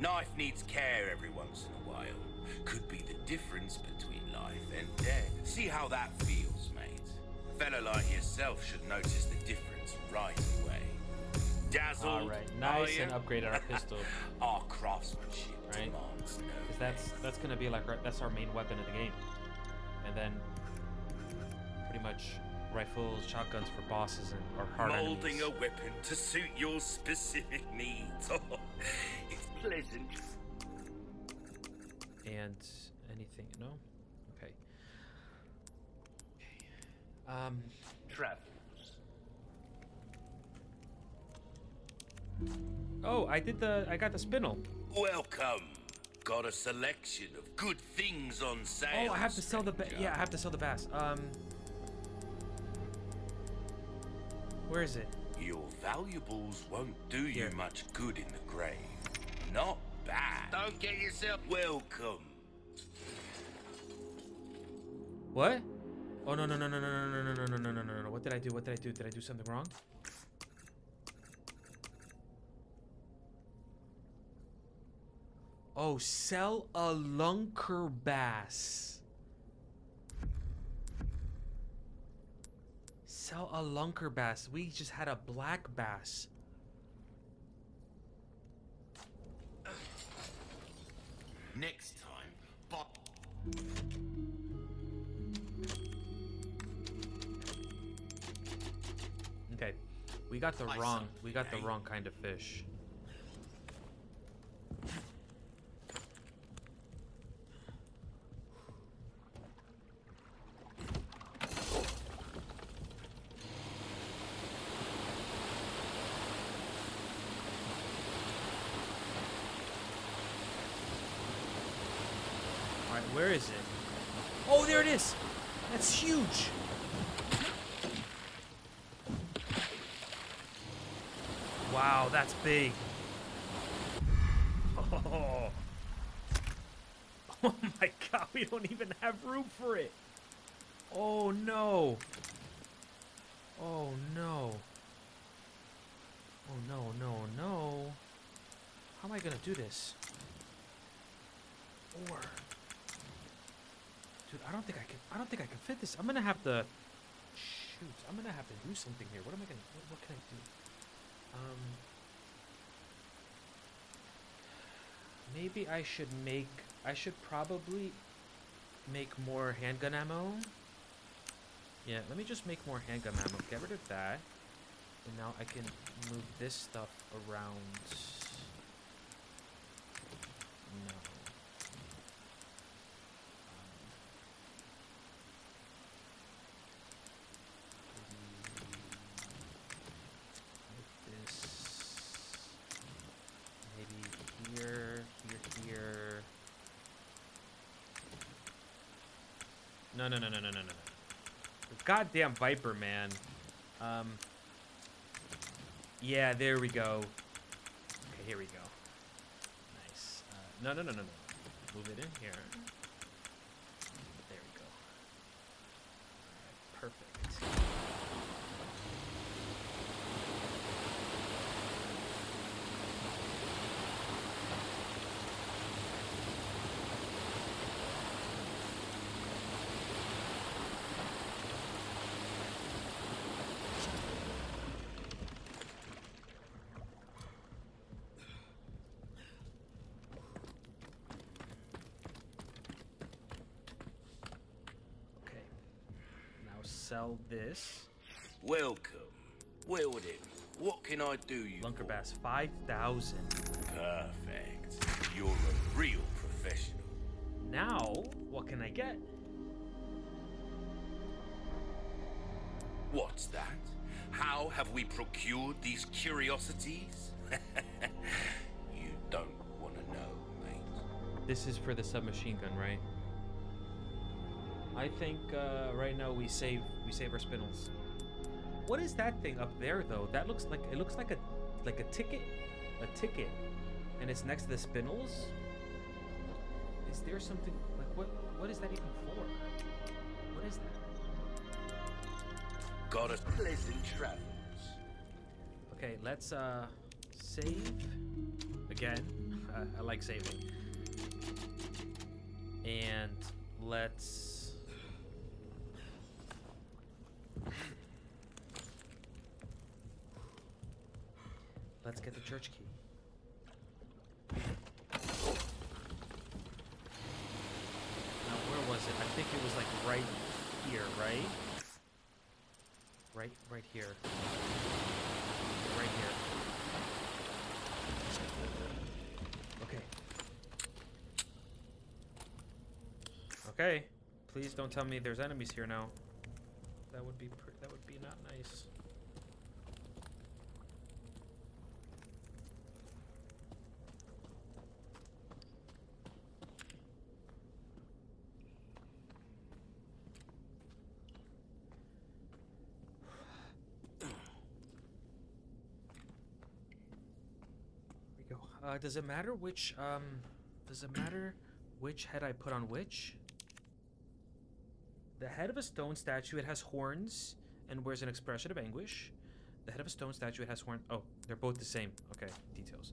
Knife needs care every once in a while. Could be the difference between life and death. See how that feels, mate. A fella like yourself should notice the difference right away. Dazzled. All right, nice and upgraded our pistol. Our craftsmanship, right? Because that's gonna be like that's our main weapon of the game, and then pretty much rifles, shotguns for bosses and or hard molding enemies. A weapon to suit your specific needs. It's pleasant. And anything, no? Okay. Travels. Oh, I got the spinel. Welcome. Got a selection of good things on sale. Oh, I have to sell the I have to sell the bass. Where is it? Your valuables won't do you much good in the grave. Not bad. Don't get yourself welcome. What? Oh no no no no no no no no no no no no no. What did I do? What did I do? Did I do something wrong? Oh, sell a Lunker Bass. Sell a Lunker Bass. We just had a black bass. Next time, Bob. Okay, we got the wrong. We got the wrong kind of fish. Where is it? Oh, there it is. That's huge. Wow, that's big. Oh. Oh my God, we don't even have room for it. Oh no. Oh no. Oh no, no, no. How am I gonna do this? Or. Dude, I don't think I can fit this. I'm gonna have to. Shoot, I'm gonna have to do something here. What am I gonna? What can I do? Maybe I should make. I should probably make more handgun ammo. Yeah, let me just make more handgun ammo. Get rid of that, and now I can move this stuff around. No. No, no, no, no, no, no, no. Goddamn Viper, man. Yeah, there we go. Okay, here we go. Nice. No, no, no, no, no. Move it in here. There we go. All right, perfect. Sell this. Welcome. Where would it? What can I do you? Lunker Bass 5,000. Perfect. You're a real professional. Now, what can I get? What's that? How have we procured these curiosities? You don't want to know, mate. This is for the submachine gun, right? I think right now we save our spinels. What is that thing up there though? That looks like it looks like a ticket, and it's next to the spinels. Is there something like what is that even for? What is that? Got a pleasant travels. Okay, let's save again. I like saving. And let's... let's get the church key. Now, where was it? I think it was like right here, right? Right here. Right here. Okay. Okay. Please don't tell me there's enemies here now. That would be not nice. Does it matter which head I put on which? The head of a stone statue, it has horns and wears an expression of anguish. The head of a stone statue, it has horns. Oh, they're both the same. Okay, details.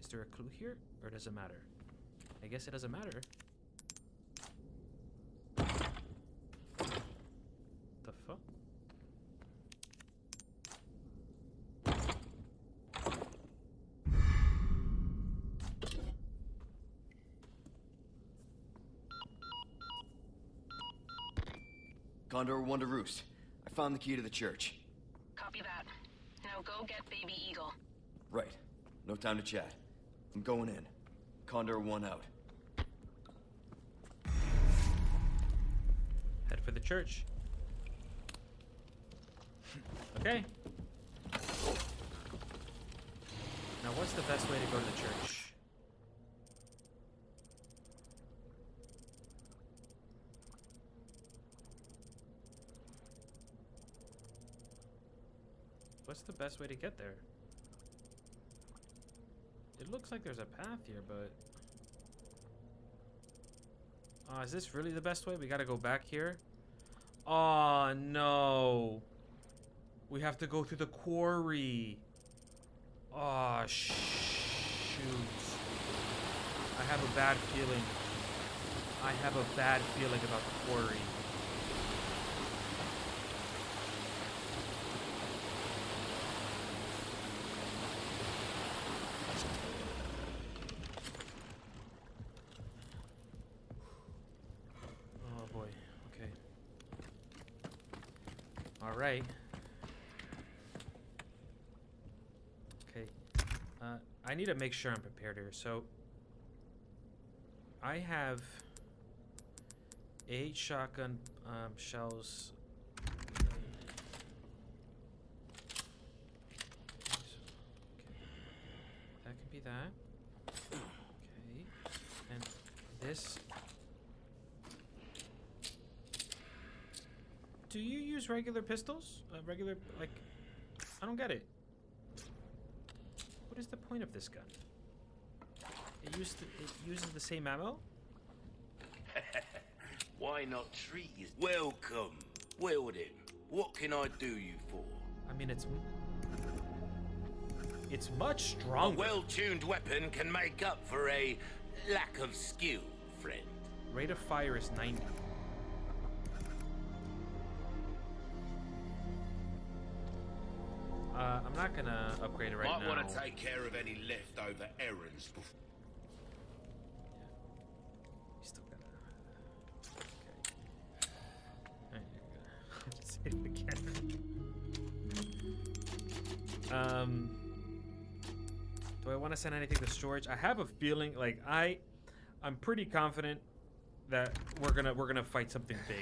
Is there a clue here, or does it matter? I guess it doesn't matter. The fuck? Condor One to Roost. I found the key to the church. Copy that. Now go get Baby Eagle. Right. No time to chat. I'm going in. Condor One out. Head for the church. Okay. Now what's the best way to go to the church? What's the best way to get there? It looks like there's a path here, but... is this really the best way? We gotta go back here? Oh, no. We have to go through the quarry. Oh, shoot. I have a bad feeling. I have a bad feeling about the quarry. Okay, I need to make sure I'm prepared here. So I have 8 shotgun shells. Okay. That can be that. Okay, and this. Do you use regular pistols? Regular, like, I don't get it. What is the point of this gun? It uses the same ammo? Why not treat you? Welcome. Well then, what can I do you for? I mean, it's much stronger. A well-tuned weapon can make up for a lack of skill, friend. Rate of fire is 90. I'm not gonna upgrade it right now. Might want to take care of any leftover errands. Yeah. You still gotta. Okay. Alright, you're gonna save again. Do I want to send anything to storage? I have a feeling like I'm pretty confident that we're gonna fight something big.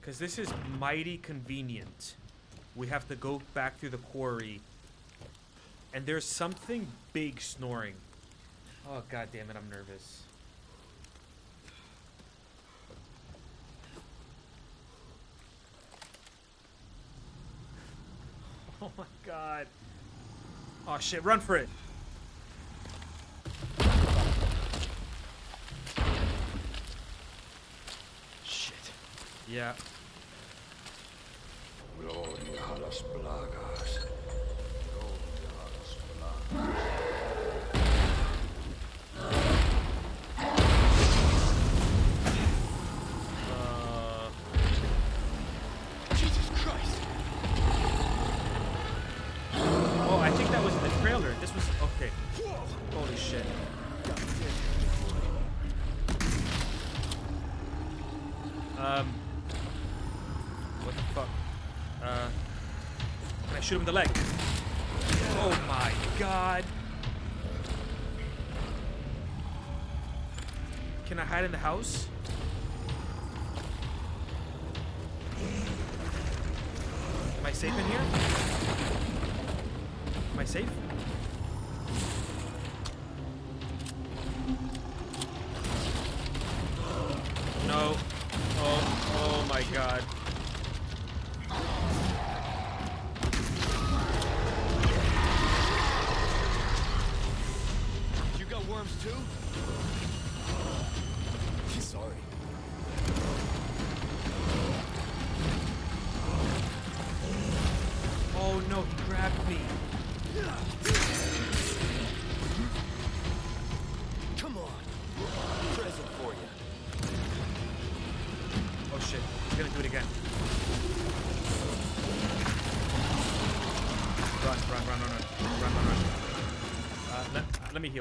Because this is mighty convenient. We have to go back through the quarry. And there's something big snoring. Oh, god damn it, I'm nervous. Oh my god. Oh shit, run for it. Shit. Yeah. Lord, Shoot him in the leg. Oh my god. Can I hide in the house? Am I safe in here? Am I safe? No. Oh my god.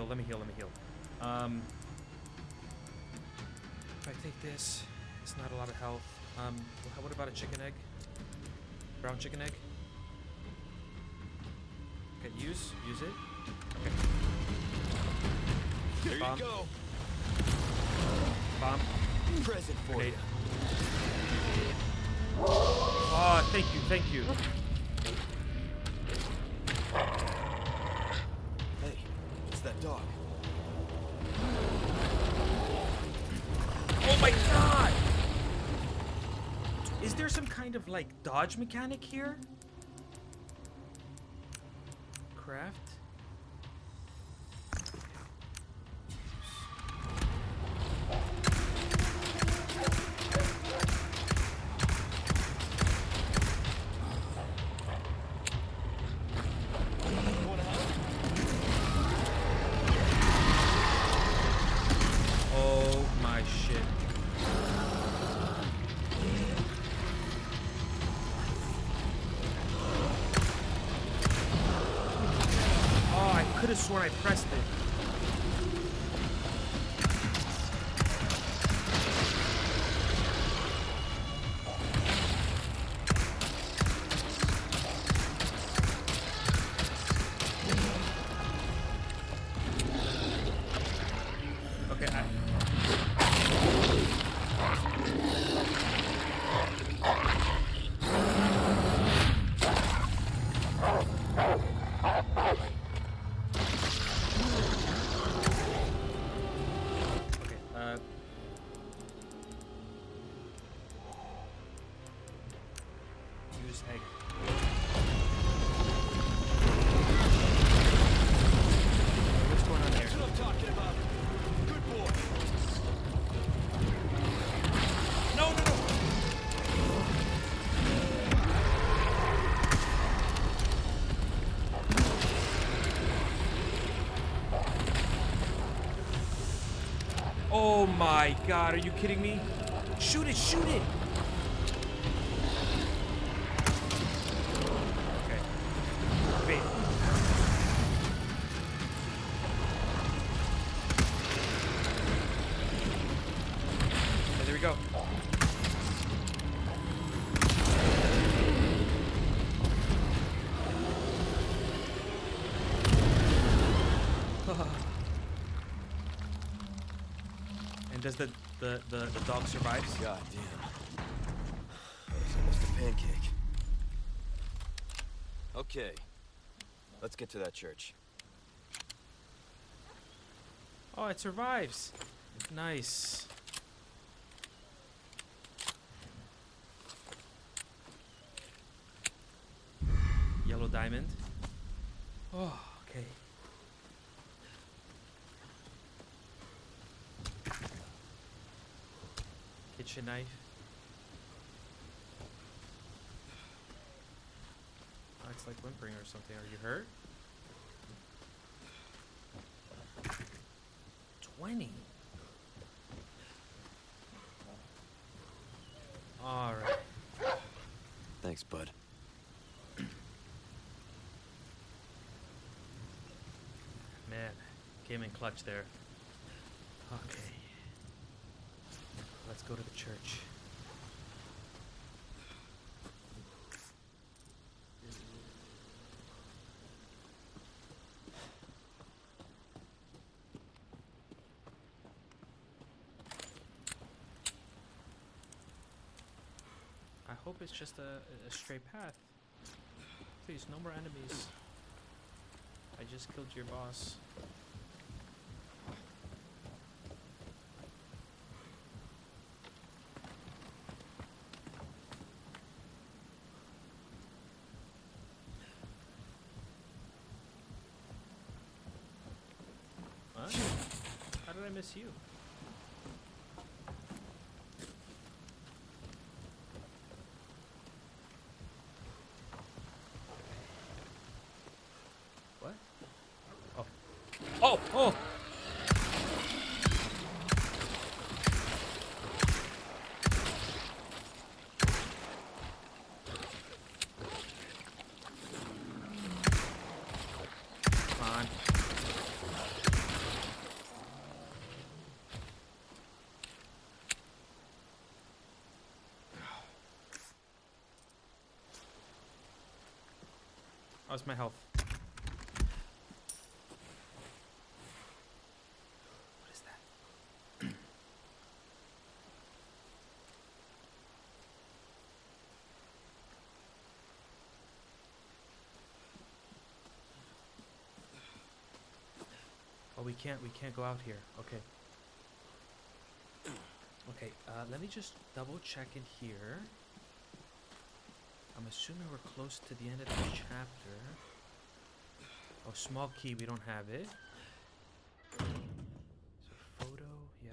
Let me heal. If I take this, it's not a lot of health. What about a chicken egg? Brown chicken egg? Okay, use it. Okay. There Bomb. You go. Bomb. Present for you. Oh, thank you. Of like dodge mechanic here. Craft. When I pressed it. Oh my god, are you kidding me? Shoot it! The dog survives. God damn. It's almost a pancake. Okay. Let's get to that church. Oh, it survives. Nice. Yellow diamond. Oh, okay. Kitchen knife. It's like whimpering or something. Are you hurt? 20. All right. Thanks, bud. Man, came in clutch there. Okay. Let's go to the church. I hope it's just a straight path. Please, no more enemies. I just killed your boss. How did I miss you? What? Oh. Oh! Oh! How's my health? What is that? Oh, we can't go out here. Okay. Okay, let me just double check in here. I'm assuming we're close to the end of the chapter. Oh, small key, we don't have it. So, photo, yeah.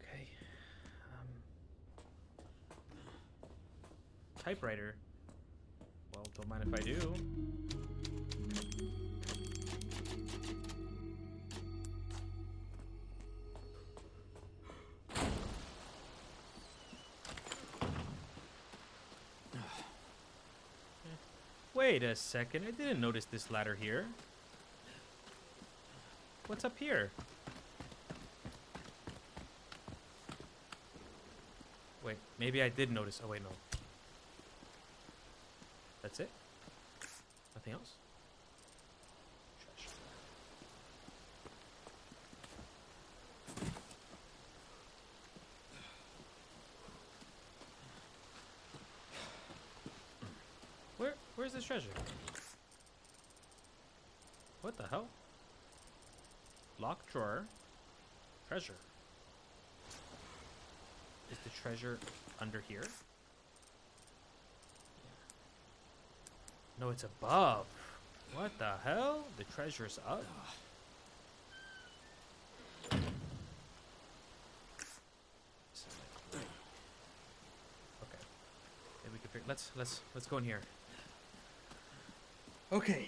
Okay. Typewriter. Well, don't mind if I do. Wait a second, I didn't notice this ladder here. What's up here? Wait, maybe I did notice. Oh, wait, no. That's it? Nothing else? Trash. Where's this treasure? What the hell? Locked drawer. Treasure. Is the treasure under here? No, it's above. What the hell? The treasure's up. Okay. Then we can figure. Let's go in here. Okay.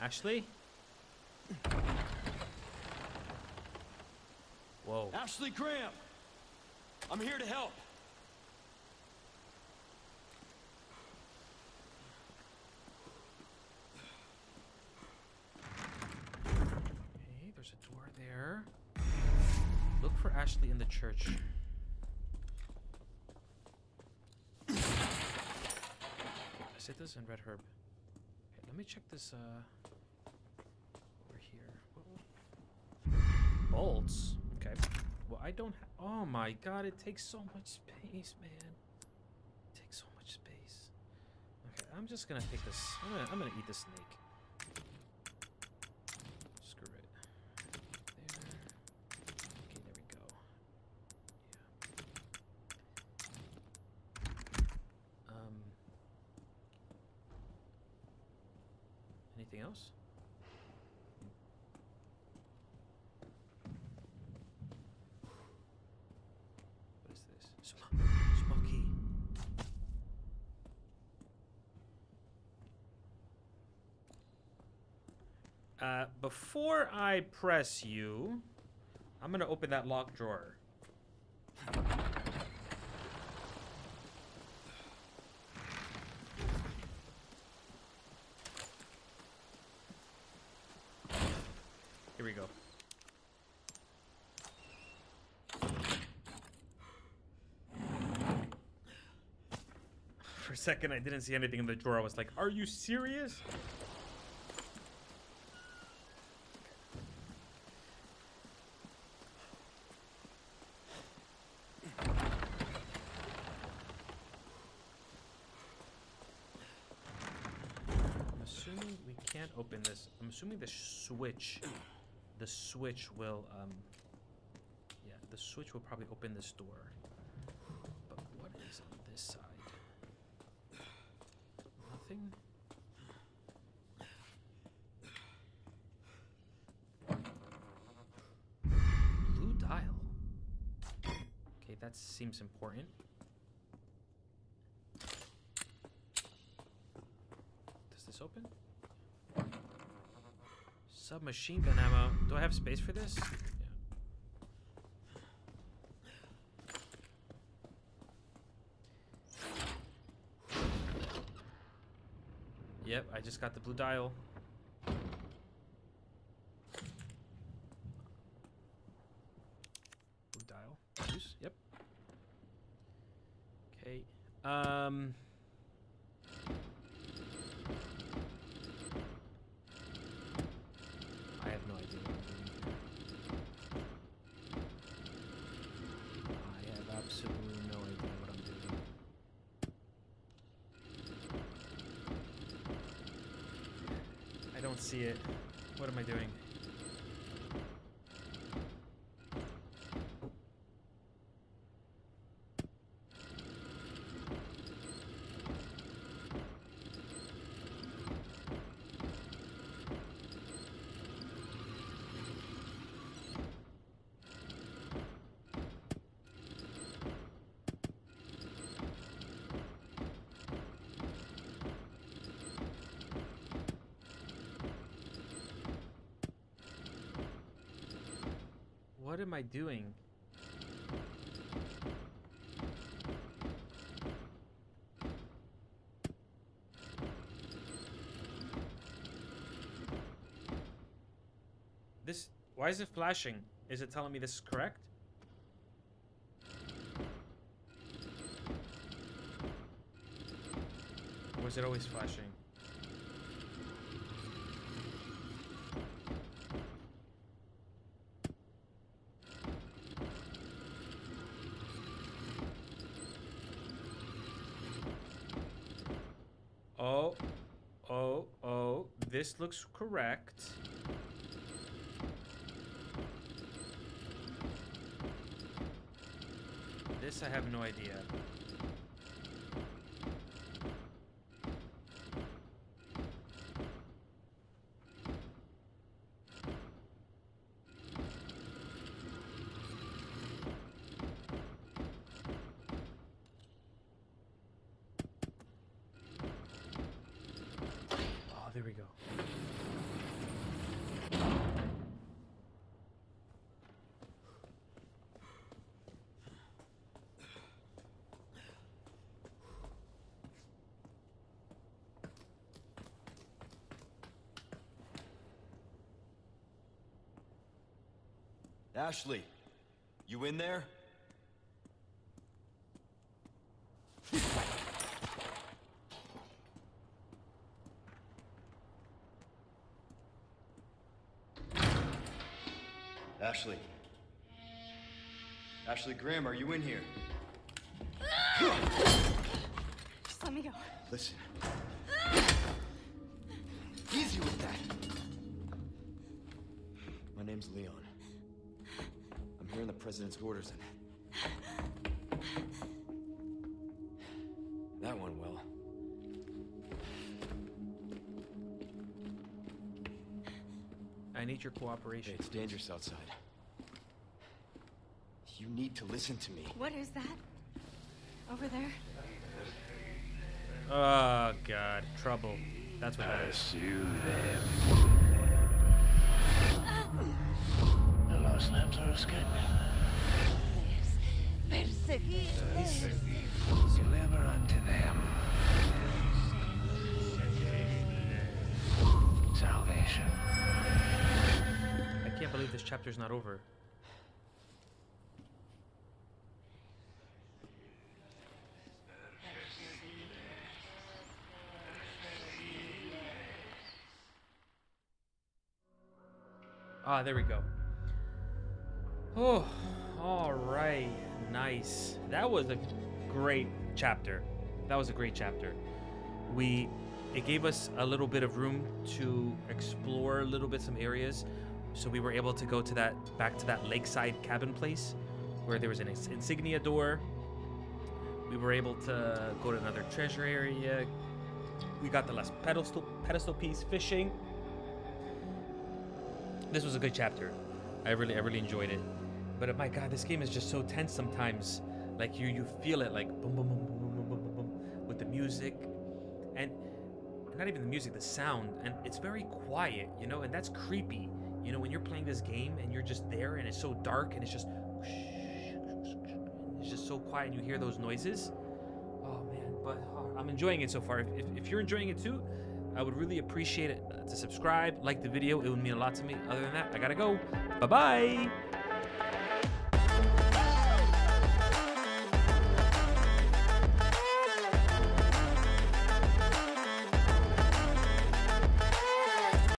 Ashley? Whoa. Ashley Graham! I'm here to help. There's a door there. Look for Ashley in the church. I said this in Red Herb. Okay, let me check this over here. Whoa. Bolts. Okay. Well, I don't have. Oh my god, it takes so much space, man. It takes so much space. Okay, I'm just gonna take this. I'm gonna eat this snake. Anything else? What is this? Smoky. Before I press you, I'm gonna open that lock drawer. Here we go. For a second, I didn't see anything in the drawer. I was like, are you serious? I'm assuming we can't open this. I'm assuming the switch... The switch will, yeah, the switch will probably open this door. But what is on this side? Nothing? Blue dial. Okay, that seems important. Does this open? Submachine gun ammo. Do I have space for this? Yeah. Yep, I just got the blue dial. Blue dial. Use. Yep. Okay. See it. What am I doing? What am I doing? This, why is it flashing? Is it telling me this is correct? Or is it always flashing? This looks correct. This I have no idea. Ashley, you in there? Ashley. Ashley Graham, are you in here? Just let me go. Listen. Easy with that. My name's Leon. I'm here in the president's orders, and that went well. need your cooperation. Hey, it's dangerous outside. You need to listen to me. What is that? Over there? Oh, God. Trouble. That's what that is. Pursue them. The lost lambs are escaping. Deliver unto them. Salvation. I can't believe this chapter's not over. Ah, there we go. Oh, all right, nice. That was a great chapter. That was a great chapter. It gave us a little bit of room to explore a little bit some areas, so we were able to go to that lakeside cabin place where there was an insignia door. We were able to go to another treasure area. We got the last pedestal piece, fishing. This was a good chapter. I really enjoyed it. But my God, this game is just so tense sometimes. Like you feel it, like boom, boom, boom, boom, boom, boom, boom, boom, with the music, and not even the music, the sound, and it's very quiet, you know, and that's creepy. You know, when you're playing this game and you're just there, and it's so dark, and it's just so quiet, and you hear those noises. Oh man, but I'm enjoying it so far. If you're enjoying it too, I would really appreciate it to subscribe, like the video. It would mean a lot to me. Other than that, I gotta go. Bye-bye.